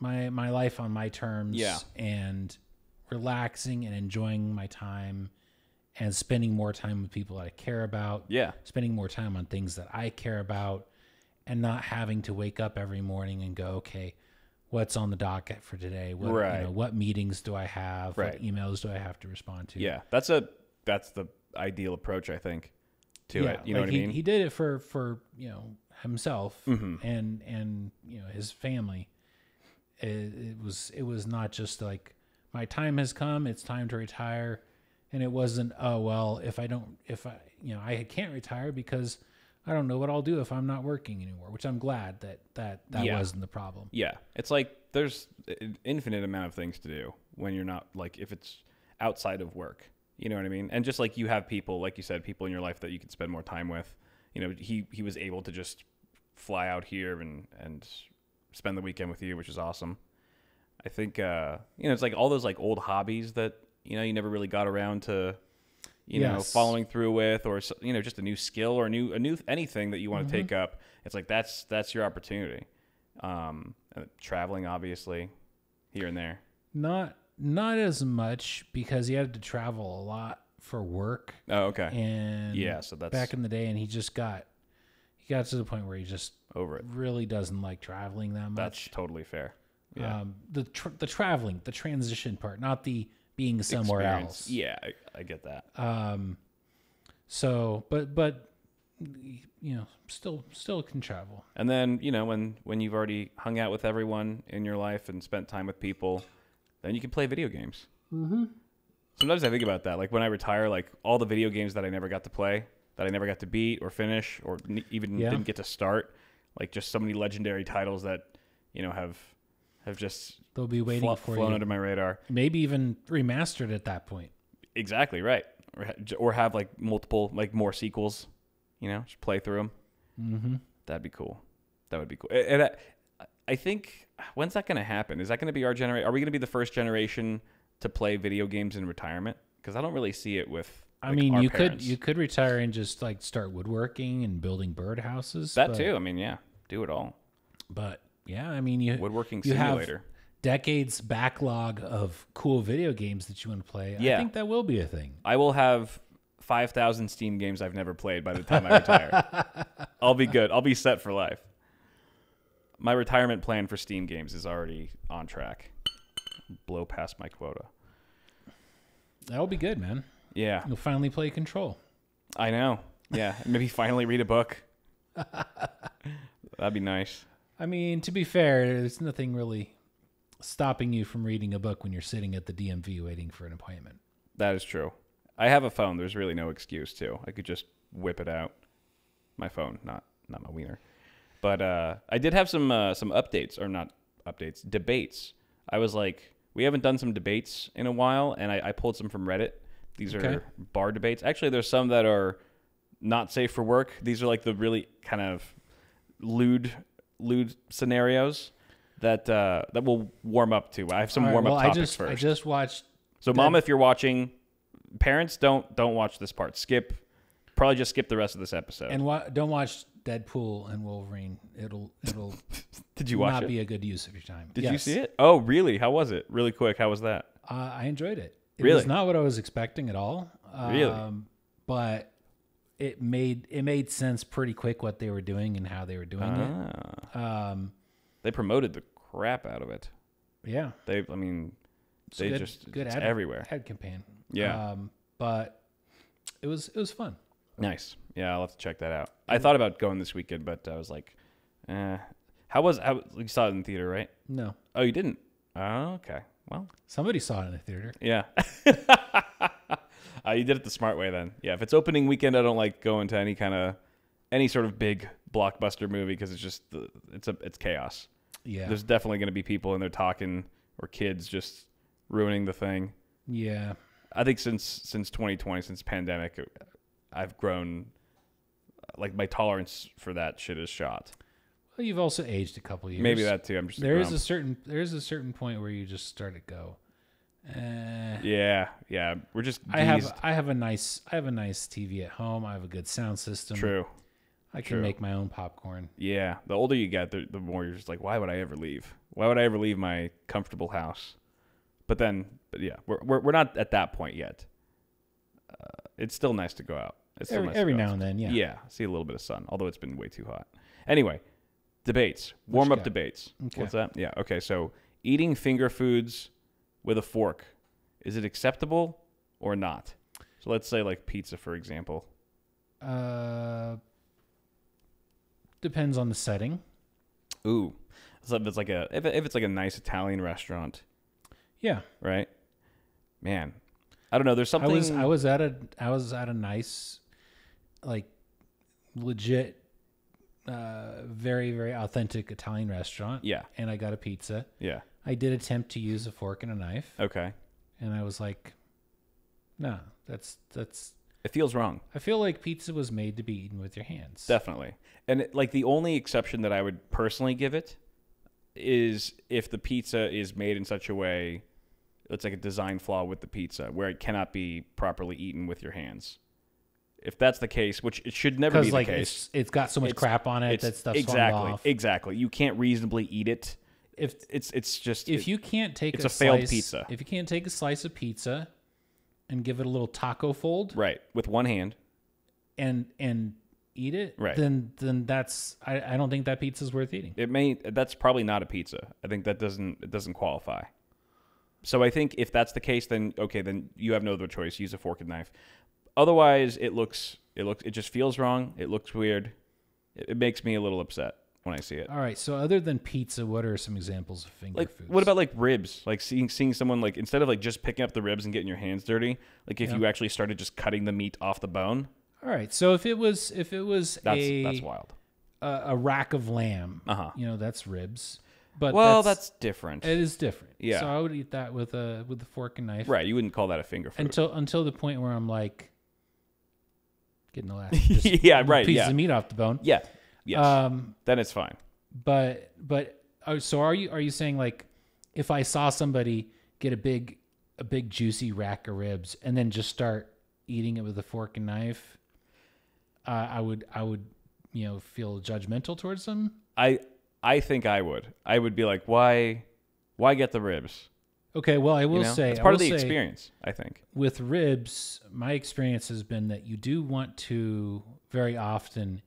my life on my terms, and relaxing and enjoying my time and spending more time with people that I care about, spending more time on things that I care about, and not having to wake up every morning and go, okay, what's on the docket for today? What, right. You know, what meetings do I have? Right. What emails do I have to respond to? Yeah. That's the ideal approach, I think. To it, you know what I mean? He did it for you know, himself and you know, his family. It was not just like, my time has come, it's time to retire. And it wasn't, oh well, I can't retire because I don't know what I'll do if I'm not working anymore, which I'm glad that wasn't the problem. Yeah. It's like there's an infinite amount of things to do when you're not, like, if it's outside of work. You know what I mean? And just like you have people, like you said, people in your life that you can spend more time with. You know, he was able to just fly out here and spend the weekend with you, which is awesome. I think, you know, it's like all those like old hobbies that, you know, you never really got around to, you know, following through with, or, you know, just a new skill or a new anything that you want to take up. It's like, that's your opportunity. Traveling, obviously, here and there. Not as much because he had to travel a lot for work. Oh, okay. And yeah, so that's back in the day, and he got to the point where he just over it. Really doesn't like traveling that much. That's totally fair. Yeah. The traveling, the transition part, not the being somewhere else. Yeah, I get that. So, but you know, still can travel. And then, you know, when you've already hung out with everyone in your life and spent time with people, then you can play video games. Sometimes I think about that. Like when I retire, like all the video games that I never got to play, that I never got to beat or finish, or even didn't get to start, like just so many legendary titles that, you know, have just they'll be waiting for flown you. Under my radar. Maybe even remastered at that point. Exactly right. Or have like multiple, like more sequels. You know, just play through them. That'd be cool. That would be cool. And I think, when's that going to happen? Is that going to be our generation? Are we going to be the first generation to play video games in retirement? Because I don't really see it with I mean, you parents. you could retire and just like start woodworking and building birdhouses. That too. I mean, yeah, do it all. But yeah, I mean, you have decades backlog of cool video games that you want to play. Yeah. I think that will be a thing. I will have 5,000 Steam games I've never played by the time I retire. I'll be good. I'll be set for life. My retirement plan for Steam games is already on track. Blow past my quota. That'll be good, man. Yeah. You'll finally play Control. I know. Yeah. Maybe finally read a book. That'd be nice. I mean, to be fair, there's nothing really stopping you from reading a book when you're sitting at the DMV waiting for an appointment. That is true. I have a phone. There's really no excuse to. I could just whip it out. My phone, not my wiener. But I did have some updates, or not updates, debates. I was like, we haven't done some debates in a while, and I pulled some from Reddit. These are bar debates. Actually, there's some that are not safe for work. These are like the really kind of lewd scenarios that we'll warm up to. I have some warm-up topics first. I just watched. So, Mom, if you're watching, parents don't watch this part. Skip. Probably just skip the rest of this episode. And don't watch Deadpool and Wolverine. It'll Did you watch not it? Be a good use of your time. Did you see it? Oh, really? How was it? Really quick. How was that? I enjoyed it. It was not what I was expecting at all. Really? But it made sense pretty quick what they were doing and how they were doing it. They promoted the crap out of it. Yeah. It's everywhere. Head campaign. Yeah. But it was fun. Nice. Yeah, I'll have to check that out. I thought about going this weekend, but I was like, you saw it in the theater, right? No. Oh, you didn't? Oh, okay. Well, somebody saw it in the theater. Yeah. You did it the smart way then. Yeah, if it's opening weekend, I don't like going to any sort of big blockbuster movie because it's just it's chaos. Yeah. There's definitely going to be people in there talking or kids just ruining the thing. Yeah. I think since 2020, since pandemic, I've grown, like, my tolerance for that shit is shot. Well, you've also aged a couple years. Maybe that too. I'm just there is a certain point where you just start to go. Yeah. We're just. Geezed. I have a nice TV at home. I have a good sound system. True. I can make my own popcorn. Yeah. The older you get, the more you're just like, why would I ever leave? Why would I ever leave my comfortable house? But then, we're not at that point yet. It's still nice to go out. It's still nice every now and then, yeah. Yeah, see a little bit of sun, although it's been way too hot. Anyway, debates, warm-up debates. Okay. What's that? Yeah, okay, so eating finger foods with a fork, is it acceptable or not? So let's say like pizza, for example. Depends on the setting. Ooh, so if it's like a nice Italian restaurant. Yeah. Right? Man. I don't know. There's something. I was at a nice, like, legit, very, very authentic Italian restaurant. Yeah. And I got a pizza. Yeah. I did attempt to use a fork and a knife. Okay. And I was like, no, that's. It feels wrong. I feel like pizza was made to be eaten with your hands. Definitely. And the only exception that I would personally give it is if the pizza is made in such a way. It's like a design flaw with the pizza where it cannot be properly eaten with your hands. If that's the case, which it should never be the case. It's got so much crap on it that stuff's falling off. Exactly. You can't reasonably eat it. If you can't take a slice of pizza and give it a little taco fold. Right. With one hand. And eat it. Right. Then that's, I don't think that pizza's worth eating. That's probably not a pizza. I think that doesn't qualify. So I think if that's the case, then you have no other choice. Use a fork and knife. Otherwise, it just feels wrong. It looks weird. It makes me a little upset when I see it. All right. So other than pizza, what are some examples of finger foods? What about like ribs? Like seeing someone like instead of like just picking up the ribs and getting your hands dirty, like if you actually started just cutting the meat off the bone. All right. So if it was that's wild. A rack of lamb, that's ribs. But that's different. It is different. Yeah. So I would eat that with a fork and knife. Right. You wouldn't call that a finger food. Until the point where I'm like getting the last yeah, right, piece of meat off the bone. Yeah. Yes. Then it's fine. So are you saying like if I saw somebody get a big juicy rack of ribs and then just start eating it with a fork and knife, I would, you know, feel judgmental towards them. I think I would. I would be like, why get the ribs? Okay, well, I will say... It's part of the experience, I think. With ribs, my experience has been that you do want to very often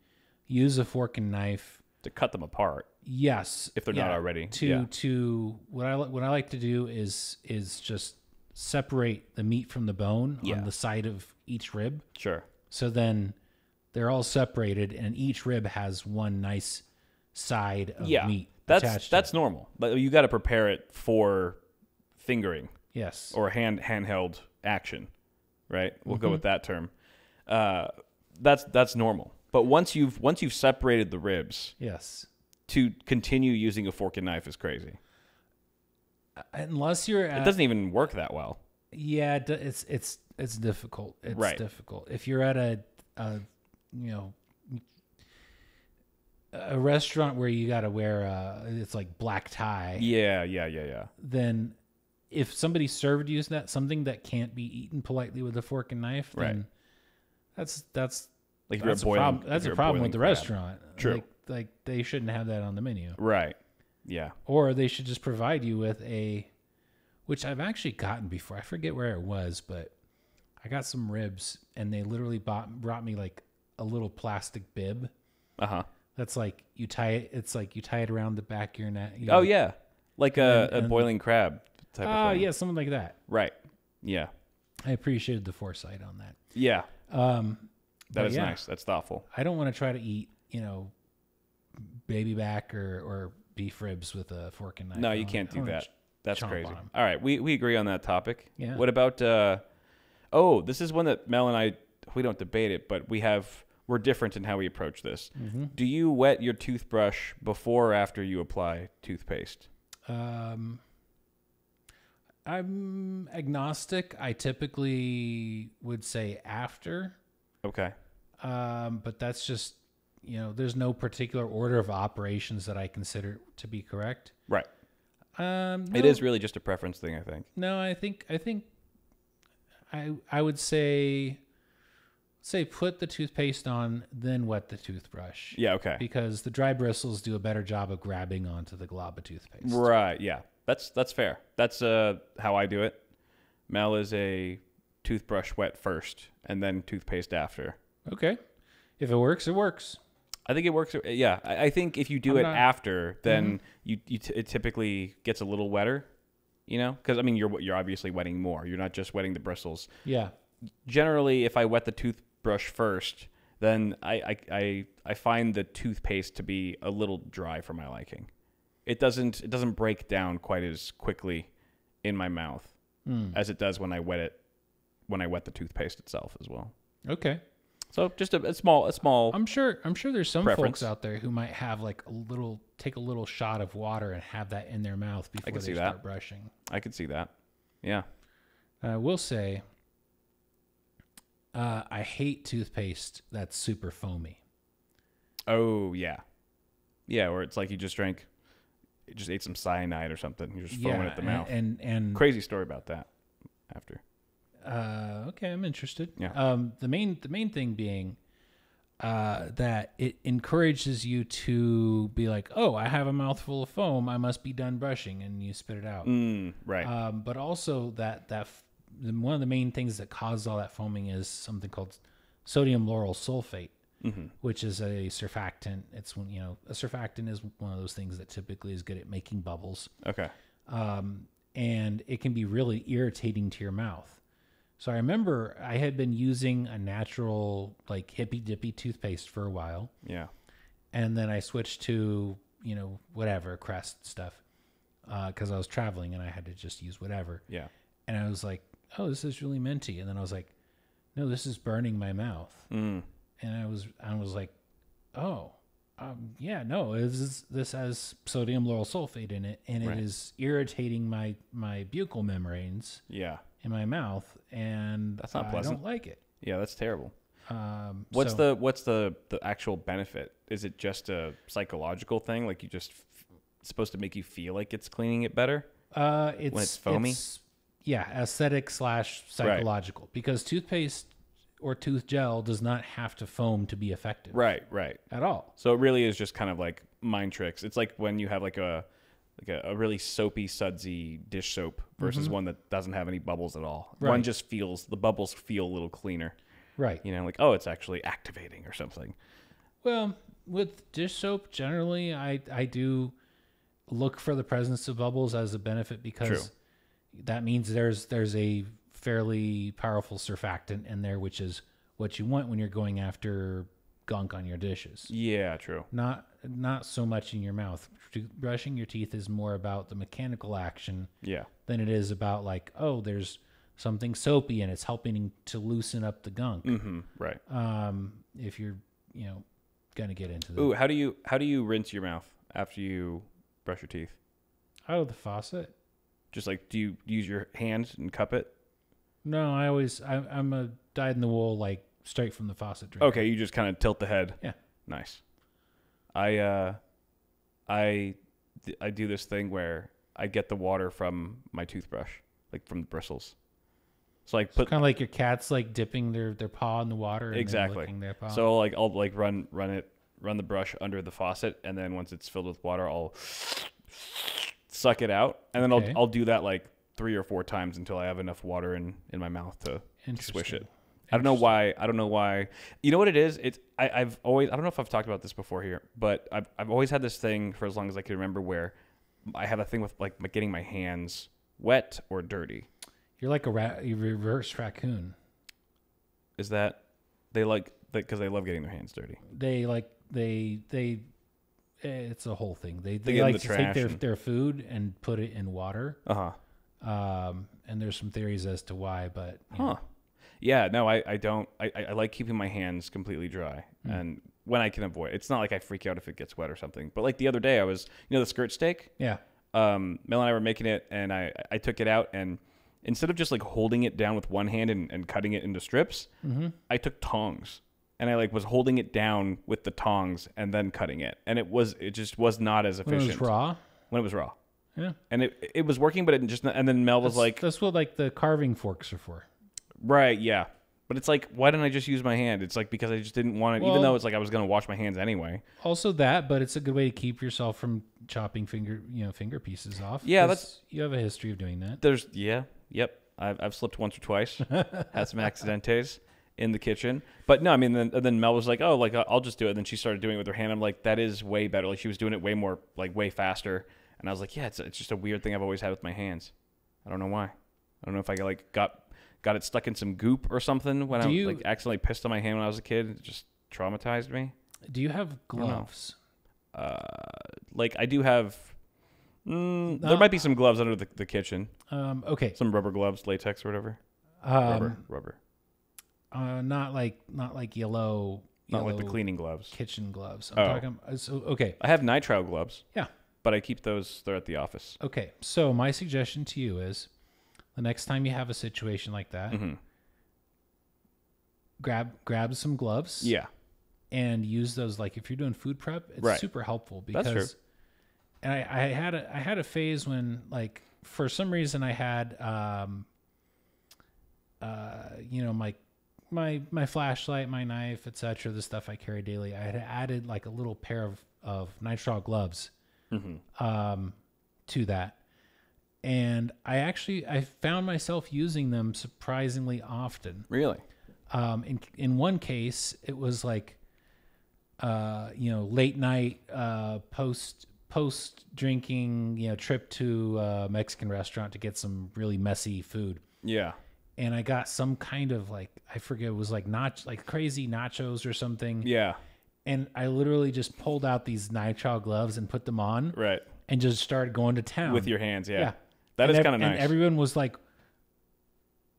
use a fork and knife... To cut them apart. Yes. If they're not already. What I like to do is just separate the meat from the bone on the side of each rib. Sure. So then they're all separated, and each rib has one nice side of meat attached. That's normal. But you got to prepare it for... fingering, yes, or handheld action, right? We'll go with that term. That's normal. But once you've separated the ribs, yes, to continue using a fork and knife is crazy. Unless you're, it doesn't even work that well. Yeah, it's difficult. It's difficult. If you're at a restaurant where you got to wear it's like black tie. Yeah. Then. If somebody served you something that can't be eaten politely with a fork and knife, then that's a problem with the restaurant. True. Like they shouldn't have that on the menu. Right. Yeah. Or they should just provide you with which I've actually gotten before. I forget where it was, but I got some ribs and they literally brought me like a little plastic bib. Uh-huh. That's like you tie it. It's like you tie it around the back of your neck. You know? Oh yeah. Like a boiling crab. Oh, yeah, something like that. Right. Yeah. I appreciated the foresight on that. Yeah. That is nice. That's thoughtful. I don't want to try to eat, baby back or beef ribs with a fork and knife. No, you can't do that. That's crazy. All right. We agree on that topic. Yeah. What about, this is one that Mel and I, we don't debate it, but we're different in how we approach this. Mm-hmm. Do you wet your toothbrush before or after you apply toothpaste? I'm agnostic. I typically would say after. Okay. But that's just, there's no particular order of operations that I consider to be correct. Right. No. It is really just a preference thing, I think. No, I think I would say put the toothpaste on, then wet the toothbrush. Yeah, okay. Because the dry bristles do a better job of grabbing onto the glob of toothpaste. Right, yeah. That's fair. That's how I do it. Mel is a toothbrush wet first and then toothpaste after. Okay. If it works, it works. I think it works. Yeah. I think if you do after, then it typically gets a little wetter, because you're obviously wetting more. You're not just wetting the bristles. Yeah. Generally, if I wet the toothbrush first, then I find the toothpaste to be a little dry for my liking. It doesn't break down quite as quickly in my mouth as it does when I wet the toothpaste itself as well. Okay. So just a small I'm sure there's some preference. Folks out there who might have like take a little shot of water and have that in their mouth before they start brushing. I could see that. Yeah. I will say I hate toothpaste that's super foamy. Oh yeah. Yeah, or it's like you just drank ate some cyanide or something. You're just foaming at the mouth. And crazy story about that after. Okay, I'm interested. Yeah. The main thing being that it encourages you to be like, oh, I have a mouthful of foam. I must be done brushing, and you spit it out. Right. But also that one of the main things that causes all that foaming is something called sodium lauryl sulfate. Mm-hmm. Which is a surfactant. It's a surfactant is one of those things that typically is good at making bubbles. Okay. And it can be really irritating to your mouth. So I remember I had been using a natural like hippy dippy toothpaste for a while. Yeah. And then I switched to, whatever Crest stuff. Cause I was traveling and I had to just use whatever. Yeah. And I was like, oh, this is really minty. And then I was like, no, this is burning my mouth. Mm. And I was like, oh, yeah, no, this has sodium lauryl sulfate in it, and it is irritating my buccal membranes. Yeah. In my mouth, and that's not pleasant. I don't like it. Yeah, that's terrible. What's the actual benefit? Is it just a psychological thing? Like you just supposed to make you feel like it's cleaning it better? When it's foamy. It's, aesthetic / psychological because toothpaste or tooth gel does not have to foam to be effective. Right, right. At all. So it really is just kind of like mind tricks. It's like when you have like a really soapy, sudsy dish soap versus one that doesn't have any bubbles at all. Right. One just feels, the bubbles feel a little cleaner. Right. You know, like, oh, it's actually activating or something. Well, with dish soap, generally, I do look for the presence of bubbles as a benefit because that means there's a fairly powerful surfactant in there, which is what you want when you're going after gunk on your dishes. Yeah, true. Not so much in your mouth. Brushing your teeth is more about the mechanical action than it is about like, oh, there's something soapy and it's helping to loosen up the gunk. Mm-hmm, right. If you're, you know, going to get into that. Ooh, how do you rinse your mouth after you brush your teeth? Oh, the faucet. Just like, do you use your hand and cup it? No, I'm a dyed in the wool, like straight from the faucet drink. Okay, you just kind of tilt the head. Yeah. Nice. I do this thing where I get the water from my toothbrush, like from the bristles. So like put kind of like your cat's like dipping their paw in the water. And exactly. Licking their paw. So like I'll like run the brush under the faucet, and then once it's filled with water, I'll suck it out, and then I'll do that like 3 or 4 times until I have enough water in my mouth to swish it. I don't know why. You know what it is? I don't know if I've talked about this before here, but I've always had this thing for as long as I can remember where I have a thing with like getting my hands wet or dirty. You're like a reverse raccoon. Is that they like because they love getting their hands dirty? They it's a whole thing. They like to take their food and put it in water. Uh huh. And there's some theories as to why, but you know. Yeah, no, I don't. I like keeping my hands completely dry, and when I can avoid, it's not like I freak out if it gets wet or something. But like the other day, I was, you know, the skirt steak. Yeah. Mel and I were making it, and I took it out, and instead of just like holding it down with one hand and cutting it into strips, I took tongs. And I like was holding it down with the tongs and then cutting it, and it just was not as efficient. When it was raw. Yeah. And it was working, but it just. And then Mel was like, "That's what like the carving forks are for." Right. Yeah. But it's like, why didn't I just use my hand? It's like because I just didn't want it, even though it's like I was going to wash my hands anyway. Also that, but it's a good way to keep yourself from chopping finger pieces off. Yeah, you have a history of doing that. I've slipped once or twice, had some accidentes. In the kitchen. But no, I mean, then Mel was like, oh, like, I'll just do it. And then she started doing it with her hand. I'm like, that is way better. Like, she was doing it way more, like, way faster. And I was like, yeah, it's just a weird thing I've always had with my hands. I don't know why. I don't know if I, like, got it stuck in some goop or something when I, like, accidentally pissed on my hand when I was a kid. It just traumatized me. Do you have gloves? Like, I do have... there might be some gloves under the kitchen. Okay. Some rubber gloves, latex or whatever. Rubber. Not like yellow. Not like the cleaning gloves. Kitchen gloves. Okay. I have nitrile gloves. Yeah. But I keep those. They're at the office. Okay. So my suggestion to you is, the next time you have a situation like that, grab some gloves. Yeah. And use those. Like if you're doing food prep, it's super helpful because. That's true. And I had a phase when like for some reason I had you know my flashlight, my knife, etc., the stuff I carry daily, I had added like a little pair of nitrile gloves to that. And I found myself using them surprisingly often. Really? In one case, it was like, you know, late night, post drinking, you know, trip to a Mexican restaurant to get some really messy food. Yeah. And I got some kind of like, I forget, it was like crazy nachos or something. Yeah. And I literally just pulled out these nitrile gloves and put them on. Right. And just started going to town. With your hands, yeah. That is kind of nice. And everyone was like,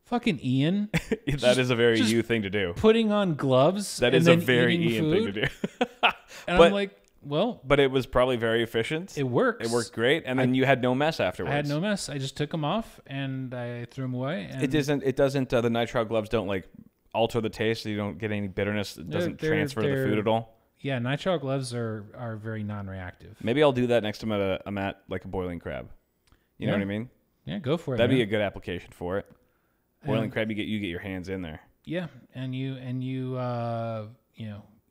fucking Ian. That is a very you thing to do. Putting on gloves. That is a very Ian thing to do. And I'm like, well. But it was probably very efficient. It works. It worked great. And then you had no mess afterwards. I had no mess. I just took them off and I threw them away. And the nitrile gloves don't like alter the taste. So you don't get any bitterness. It doesn't transfer to the food at all. Yeah. Nitrile gloves are very non-reactive. Maybe I'll do that next time I'm at like a boiling crab. You know what I mean? Yeah. Go for it. That'd be a good application for it. Boiling crab, you get your hands in there. Yeah, and you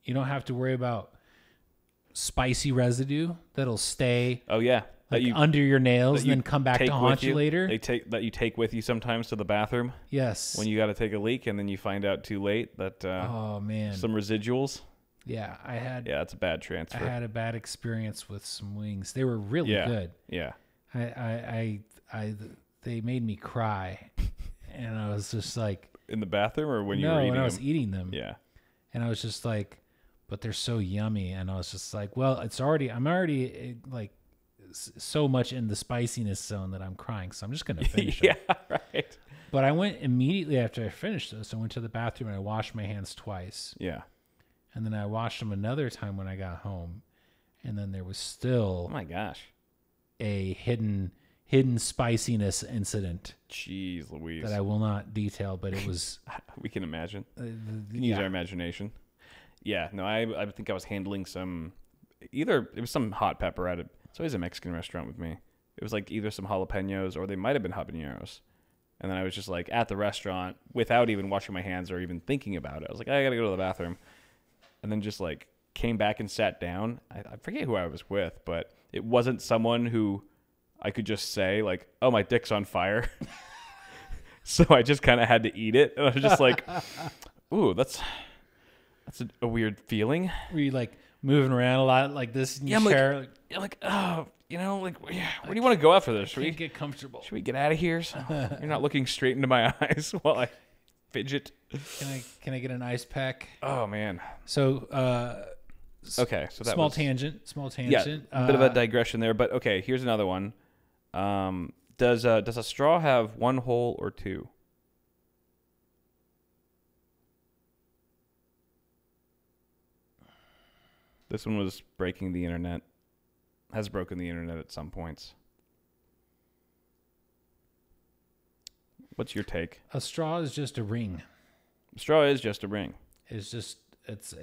you don't have to worry about spicy residue that'll stay. Oh yeah, like under your nails and then come back to haunt you later. You take with you sometimes to the bathroom. Yes, when you got to take a leak and then you find out too late that some residuals. Yeah, it's a bad transfer. I had a bad experience with some wings. They were really good. Yeah, they made me cry, and I was just like. In the bathroom or when you were eating them? No, when I was eating them. Yeah. And I was just like, but they're so yummy. And I was just like, well, I'm already like so much in the spiciness zone that I'm crying. So I'm just going to finish it. Yeah, right. But I went immediately after I finished this. I went to the bathroom and I washed my hands twice. Yeah. And then I washed them another time when I got home. And then there was still. Oh my gosh. A hidden spiciness incident. Jeez Louise. That I will not detail, but it was... We can imagine. Use our imagination. Yeah, no, I think I was handling some... Either... It was some hot pepper. It's always a Mexican restaurant with me. It was like either some jalapenos or they might have been habaneros. And then I was just like at the restaurant without even washing my hands or even thinking about it. I was like, I gotta go to the bathroom. And then just like came back and sat down. I forget who I was with, but it wasn't someone who... I could just say like, oh, my dick's on fire. So I just kind of had to eat it. And I was just like, ooh, that's a weird feeling. Were you like moving around a lot like this in your chair? Where do you want to go after this? Should we get comfortable? Should we get out of here? So you're not looking straight into my eyes while I fidget. Can I get an ice pack? Oh man. So, okay, so that was... Small tangent. Yeah, bit of a digression there, but okay, here's another one. Does a straw have one hole or two? This one was breaking the internet. Has broken the internet at some points. What's your take? A straw is just a ring. A straw is just a ring. It's just... It's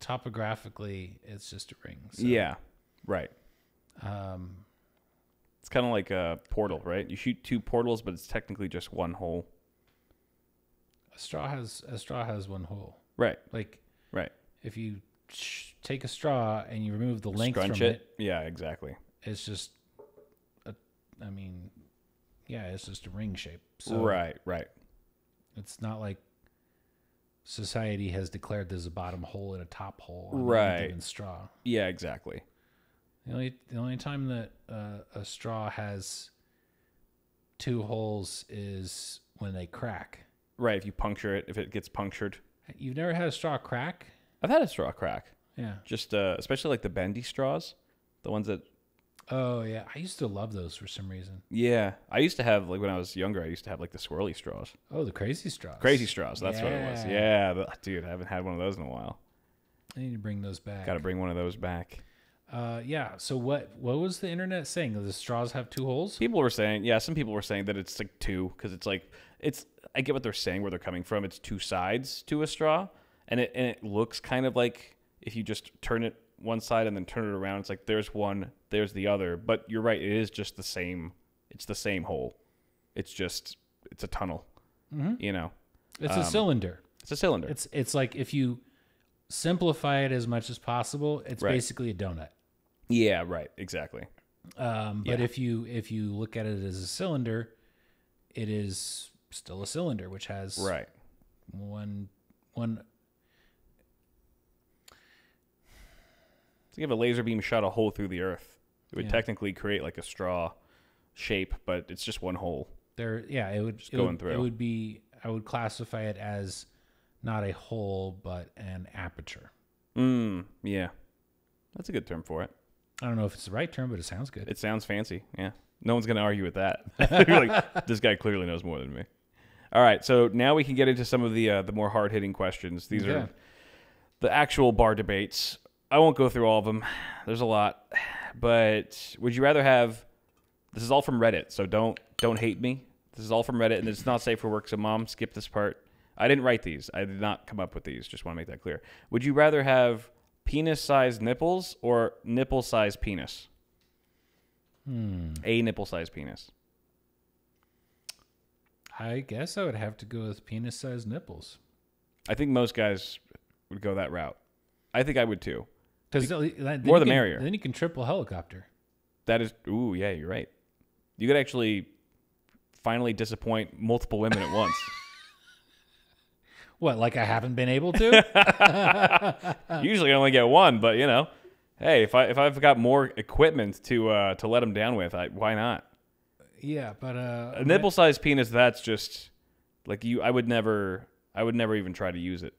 topographically, it's just a ring. So. Yeah, right. It's kind of like a portal, right? You shoot two portals, but it's technically just one hole. A straw has one hole, right? Like, right. If you take a straw and you remove the length from it, yeah, exactly. It's just, it's just a ring shape. So right. It's not like. Society has declared there's a bottom hole and a top hole on any given straw. Yeah, exactly. The only time that a straw has two holes is when they crack. Right, if you puncture it, if it gets punctured. You've never had a straw crack? I've had a straw crack. Yeah. Just especially like the bendy straws, the ones that... Oh, yeah. I used to love those for some reason. Yeah. I used to have, like, when I was younger, I used to have, like, the swirly straws. Oh, the crazy straws. Crazy straws. That's what it was. Yeah. But, dude, I haven't had one of those in a while. I need to bring those back. Got to bring one of those back. Yeah. So what was the internet saying? Do the straws have two holes? People were saying, yeah, some people were saying that it's, like, two because it's, like, it's. I get what they're saying, where they're coming from. It's two sides to a straw, and it looks kind of like if you just turn it one side and then turn it around, it's like there's one, there's the other, but you're right, it is just the same. It's the same hole. It's just, it's a tunnel. Mm-hmm. You know, it's a cylinder. It's a cylinder. It's like if you simplify it as much as possible, it's basically a donut. Yeah, right, exactly. But if you look at it as a cylinder, it is still a cylinder, which has one. So if a laser beam shot a hole through the earth, it would technically create like a straw shape, but it's just one hole. It would be, I would classify it as not a hole, but an aperture. Yeah. That's a good term for it. I don't know if it's the right term, but it sounds good. It sounds fancy. Yeah. No one's going to argue with that. You're like, this guy clearly knows more than me. All right. So now we can get into some of the more hard hitting questions. These are the actual bar debates. I won't go through all of them. There's a lot. But would you rather have... This is all from Reddit, so don't hate me. This is all from Reddit, and it's not safe for work, so Mom, skip this part. I didn't write these. I did not come up with these. Just want to make that clear. Would you rather have penis-sized nipples or nipple-sized penis? A nipple-sized penis. I guess I would have to go with penis-sized nipples. I think most guys would go that route. I think I would too. Because more the merrier. Then you can triple helicopter. That is, ooh, yeah, you're right. You could actually finally disappoint multiple women at once. What, like I haven't been able to? Usually I only get one, but you know, hey, if I've got more equipment to let them down with, why not? Yeah, but a nipple-sized penis, that's just like you. I would never even try to use it.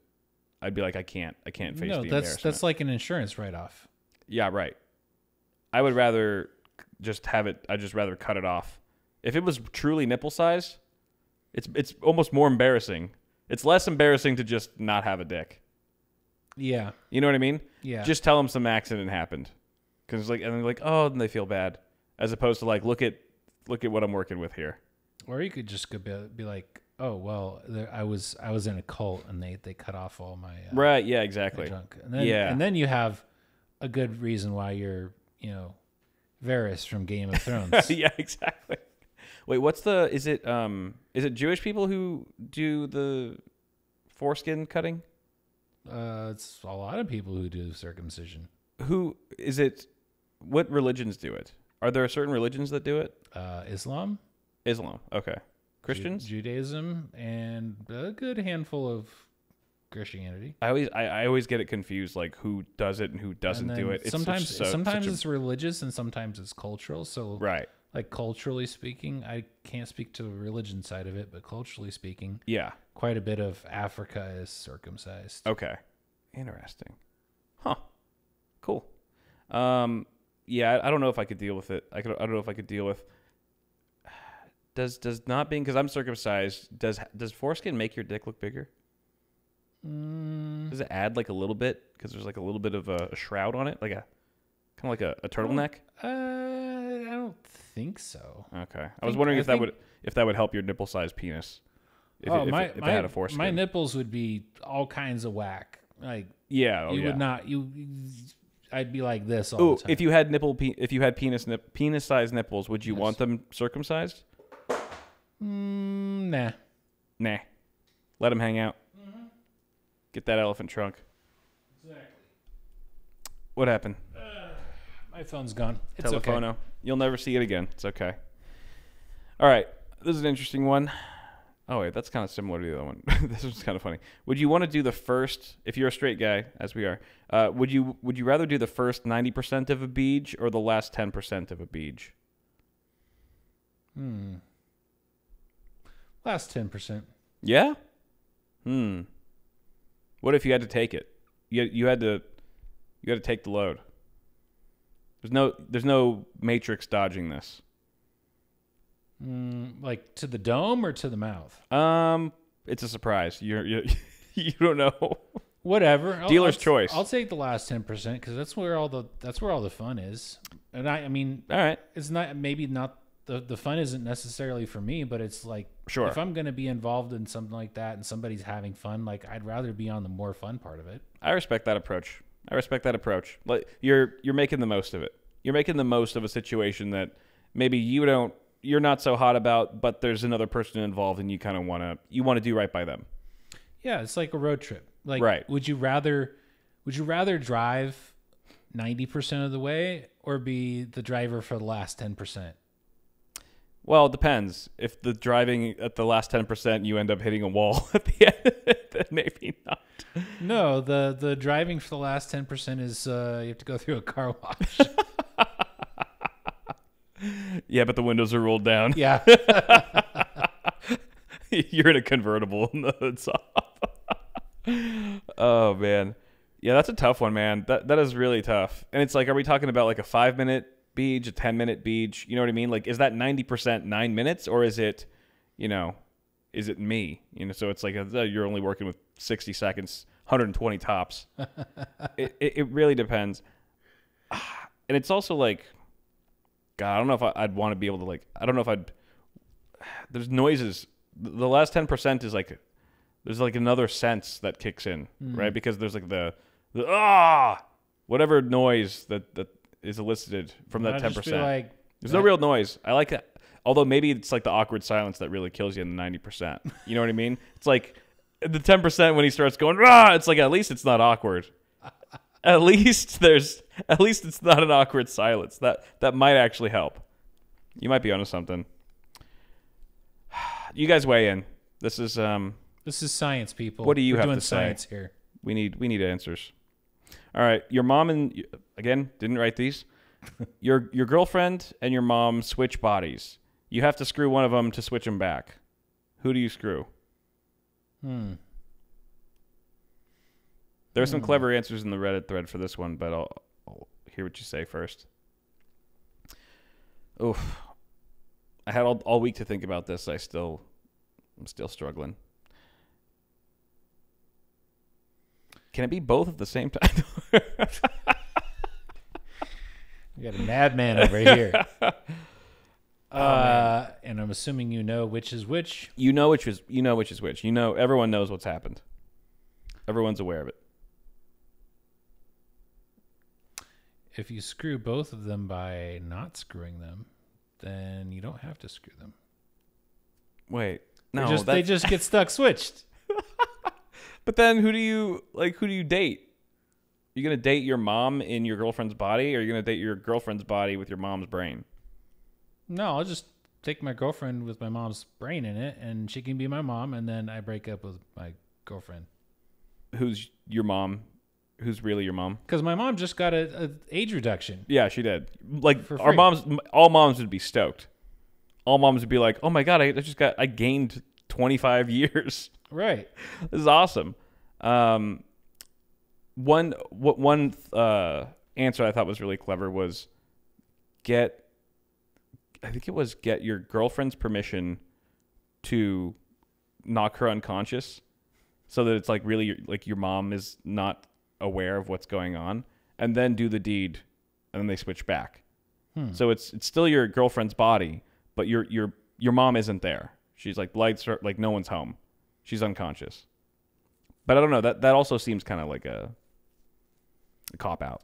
I'd be like, I can't face the embarrassment. That's like an insurance write-off. Yeah, right. I would rather just have it. I'd just rather cut it off. If it was truly nipple-sized, it's almost more embarrassing. It's less embarrassing to just not have a dick. Yeah. You know what I mean? Yeah. Just tell them some accident happened, because it's like, and they're like, oh, and they feel bad, as opposed to like, look at what I'm working with here. Or you could just be like, oh, well, I was in a cult and they cut off all my right, yeah, exactly. Junk. And then, yeah, and then you have a good reason why you're, you know, Varys from Game of Thrones. Yeah, exactly. Wait, is it Jewish people who do the foreskin cutting? It's a lot of people who do circumcision. Who is it? What religions do it? Are there certain religions that do it? Islam. Islam. Okay. Christians? Judaism, and a good handful of Christianity. I always get it confused, like who does it and who doesn't do it. It's sometimes it's religious and sometimes it's cultural. So right. Like culturally speaking, I can't speak to the religion side of it, but culturally speaking, yeah, quite a bit of Africa is circumcised. Okay, interesting, huh? Cool. Yeah, I don't know if I could deal with it. I don't know if I could deal with. Does not being, because I'm circumcised, does foreskin make your dick look bigger? Does it add like a little bit? Because there's like a little bit of a shroud on it, like a kind of like a turtleneck. I don't think so. Okay, I was wondering if that would help your nipple-sized penis. If it had a foreskin. My nipples would be all kinds of whack. Like yeah, I'd be like this all the time. If you had penis-sized nipples, would you want them circumcised? Nah. Let them hang out. Mm-hmm. Get that elephant trunk. Exactly. What happened? My phone's gone. It's Telephono. Okay. You'll never see it again. It's okay. All right. This is an interesting one. Oh, wait. That's kind of similar to the other one. This one's kind of funny. Would you want to do the first, if you're a straight guy, as we are, would you rather do the first 90% of a beej or the last 10% of a beej? Last 10%. Yeah? What if you had to take it? You had to take the load. There's no matrix dodging this. Like to the dome or to the mouth? It's a surprise. You don't know. Whatever. Dealer's choice. I'll take the last 10% because that's where all the fun is. And I mean, all right, it's not maybe not the fun isn't necessarily for me, but it's like sure if I'm going to be involved in something like that and somebody's having fun, like I'd rather be on the more fun part of it. I respect that approach. Like you're making the most of it. You're making the most of a situation that maybe you're not so hot about, but there's another person involved and you kind of want to do right by them. Yeah, it's like a road trip. Like right. would you rather drive 90% of the way or be the driver for the last 10%? Well, it depends. If the driving at the last 10%, you end up hitting a wall at the end, then maybe not. No, the driving for the last 10% is you have to go through a car wash. Yeah, but the windows are rolled down. Yeah. You're in a convertible and the hood's off. Oh, man. Yeah, that's a tough one, man. That is really tough. And it's like, are we talking about like a 5-minute beej, a 10-minute beej? You know what I mean? Like, is that 90% 9 minutes, or is it, you know, is it me? You know, so it's like you're only working with 60 seconds, 120 tops. it really depends. And it's also like, God, I don't know if I'd want to be able to, like, I don't know if I'd, there's noises. The last 10% is like, there's like another sense that kicks in, right? Because there's like whatever noise that is elicited from that 10%. Like, there's no real noise. I like that. Although maybe it's like the awkward silence that really kills you in the 90%. You know what I mean? It's like the 10% when he starts going, rah, it's like, at least it's not awkward. At least it's not an awkward silence. That might actually help. You might be onto something. You guys weigh in. This is science, people. What do you have to say? We're doing science here. We need answers. All right, your mom and again didn't write these. Your girlfriend and your mom switch bodies. You have to screw one of them to switch them back. Who do you screw? There's some clever answers in the Reddit thread for this one, but I'll hear what you say first. Oof. I had all week to think about this. I'm still struggling. Can it be both at the same time? We got a madman over here. And I'm assuming you know which is which. You know which is which. You know, everyone knows what's happened. Everyone's aware of it. If you screw both of them by not screwing them, then you don't have to screw them. Wait, no, they just get stuck switched. But then who do you date? You're going to date your mom in your girlfriend's body, or you're going to date your girlfriend's body with your mom's brain? No, I'll just take my girlfriend with my mom's brain in it, and she can be my mom, and then I break up with my girlfriend. Who's your mom? Who's really your mom? Because my mom just got an age reduction. Yeah, she did. Like, our moms, all moms would be stoked. All moms would be like, oh my God, I gained 25 years. Right. This is awesome. One answer I thought was really clever was get your girlfriend's permission to knock her unconscious, so that it's like really like your mom is not aware of what's going on, and then do the deed, and then they switch back. So it's still your girlfriend's body, but your mom isn't there. She's like, lights are like, no one's home. She's unconscious. But I don't know, that also seems kind of like a cop out.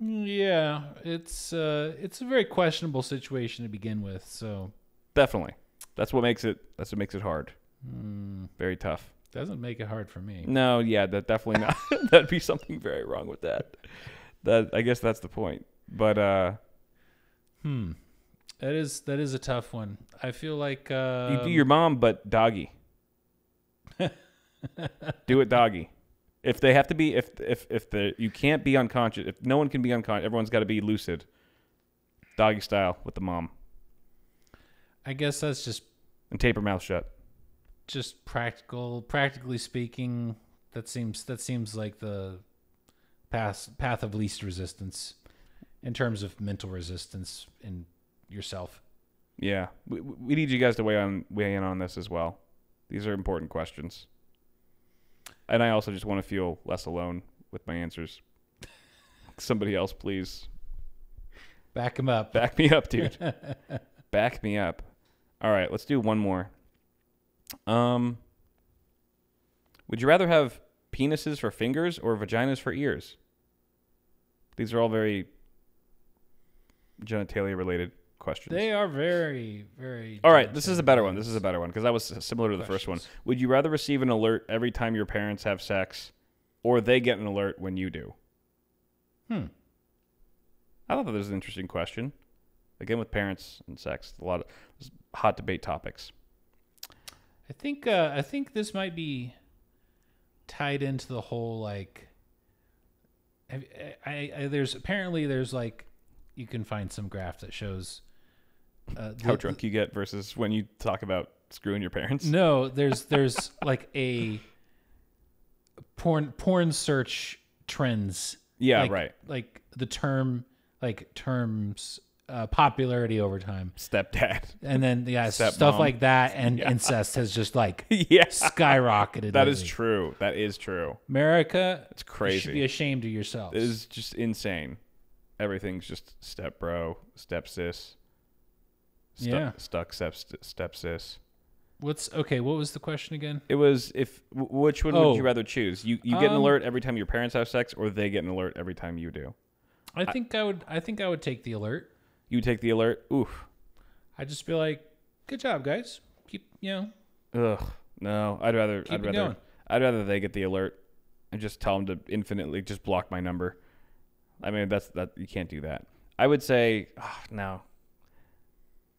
Yeah, it's a very questionable situation to begin with, so definitely. That's what makes it hard. Very tough. Doesn't make it hard for me. No, yeah, that definitely not. That'd be something very wrong with that. I guess that's the point. But that is a tough one. I feel like you do your mom, but doggy. Do it doggy. If they have to be, if you can't be unconscious, if no one can be unconscious, everyone's got to be lucid, doggy style with the mom. I guess that's just, and tape her mouth shut. Just practically speaking, that seems like the path of least resistance in terms of mental resistance in yourself. Yeah, we need you guys to weigh in on this as well. These are important questions. And I also just want to feel less alone with my answers. Somebody else, please. Back him up. Back me up, dude. Back me up. All right, let's do one more. Would you rather have penises for fingers or vaginas for ears? These are all very genitalia-related questions. They are very, very... All right, this is a better one. This is a better one, because that was similar to the first one. Would you rather receive an alert every time your parents have sex, or they get an alert when you do? I thought that was an interesting question. Again, with parents and sex, a lot of hot debate topics. I think this might be tied into the whole, like... There's like... You can find some graph that shows... how drunk you get versus when you talk about screwing your parents. No, there's like a porn search trends. Yeah, like, right. Like the terms popularity over time. Stepdad. And then stuff like that, and incest has just like skyrocketed. That lately. Is true. That is true. America, it's crazy. You should be ashamed of yourselves. It is just insane. Everything's just step bro, step sis. Step sis. What was the question again? It was which one would you rather choose? You get an alert every time your parents have sex, or they get an alert every time you do? I think I would take the alert. You take the alert? Oof. I just feel like good job, guys. Keep, you know. Ugh, no. I'd rather they get the alert and just tell them to infinitely just block my number. I mean, that you can't do that. I would say, oh, no.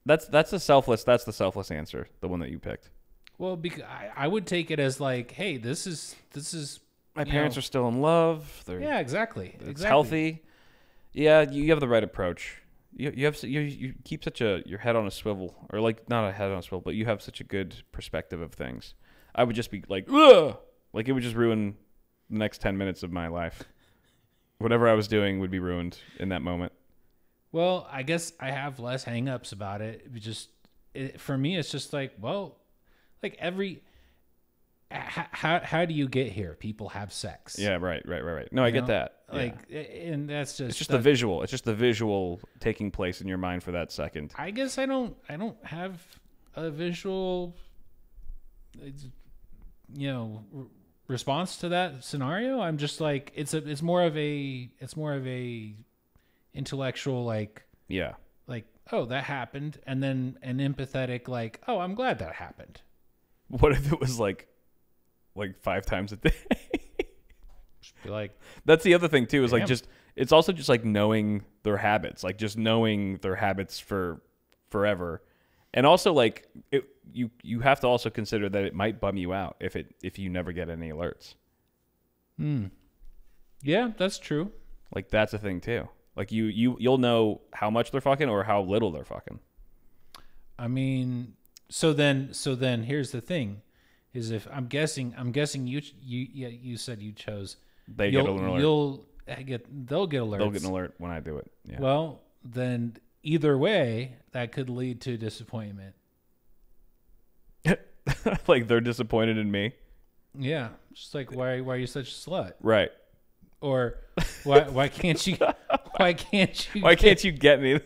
That's the selfless answer, the one that you picked. Well, because I would take it as like, hey, this is my parents are still in love. Yeah, exactly. It's healthy. Yeah, you have the right approach. You keep such a your head on a swivel, or like not a head on a swivel, but you have such a good perspective of things. I would just be like, ugh! Like it would just ruin the next 10 minutes of my life. Whatever I was doing would be ruined in that moment. Well, I guess I have less hang-ups about it. For me, it's just like, well, like how do you get here? People have sex. Yeah, right. No, I get that. Like, and that's just... It's just the visual. It's just the visual taking place in your mind for that second. I guess I don't have a visual, response to that scenario. I'm just like, it's more of a intellectual, like, yeah, like, oh, that happened. And then an empathetic, like, oh, I'm glad that happened. What if it was like 5 times a day? Just be like, that's the other thing too, is damn. Like, just, it's also just like knowing their habits, like just knowing their habits for forever. And also like you have to also consider that it might bum you out if you never get any alerts. Yeah, that's true. Like that's a thing too. Like you'll know how much they're fucking or how little they're fucking. I mean, so then here's the thing, is if I'm guessing you said you chose they'll get alerts. They'll get an alert when I do it. Yeah. Well, then either way, that could lead to disappointment. Like they're disappointed in me. Yeah, just like why are you such a slut? Right. Or why can't you get me?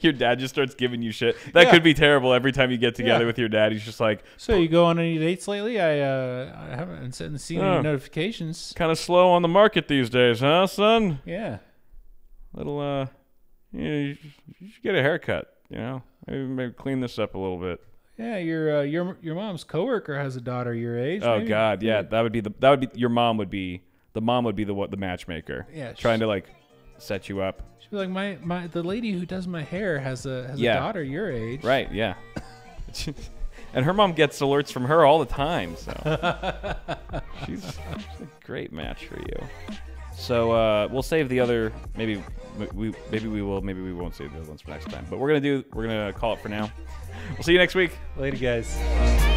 Your dad just starts giving you shit. That could be terrible. Every time you get together with your dad, he's just like, so you go on any dates lately? I haven't seen any notifications. Kind of slow on the market these days, huh, son? Yeah. Little you should get a haircut, Maybe clean this up a little bit. Yeah, your mom's coworker has a daughter your age. Oh maybe. God, yeah, the mom would be the matchmaker. Yeah, trying to like set you up. She'd be like, the lady who does my hair has a daughter your age. Right, yeah. And her mom gets alerts from her all the time, so she's a great match for you. So we'll save the other. Maybe we won't save the other ones for next time. But we're gonna call it for now. We'll see you next week. Later, guys.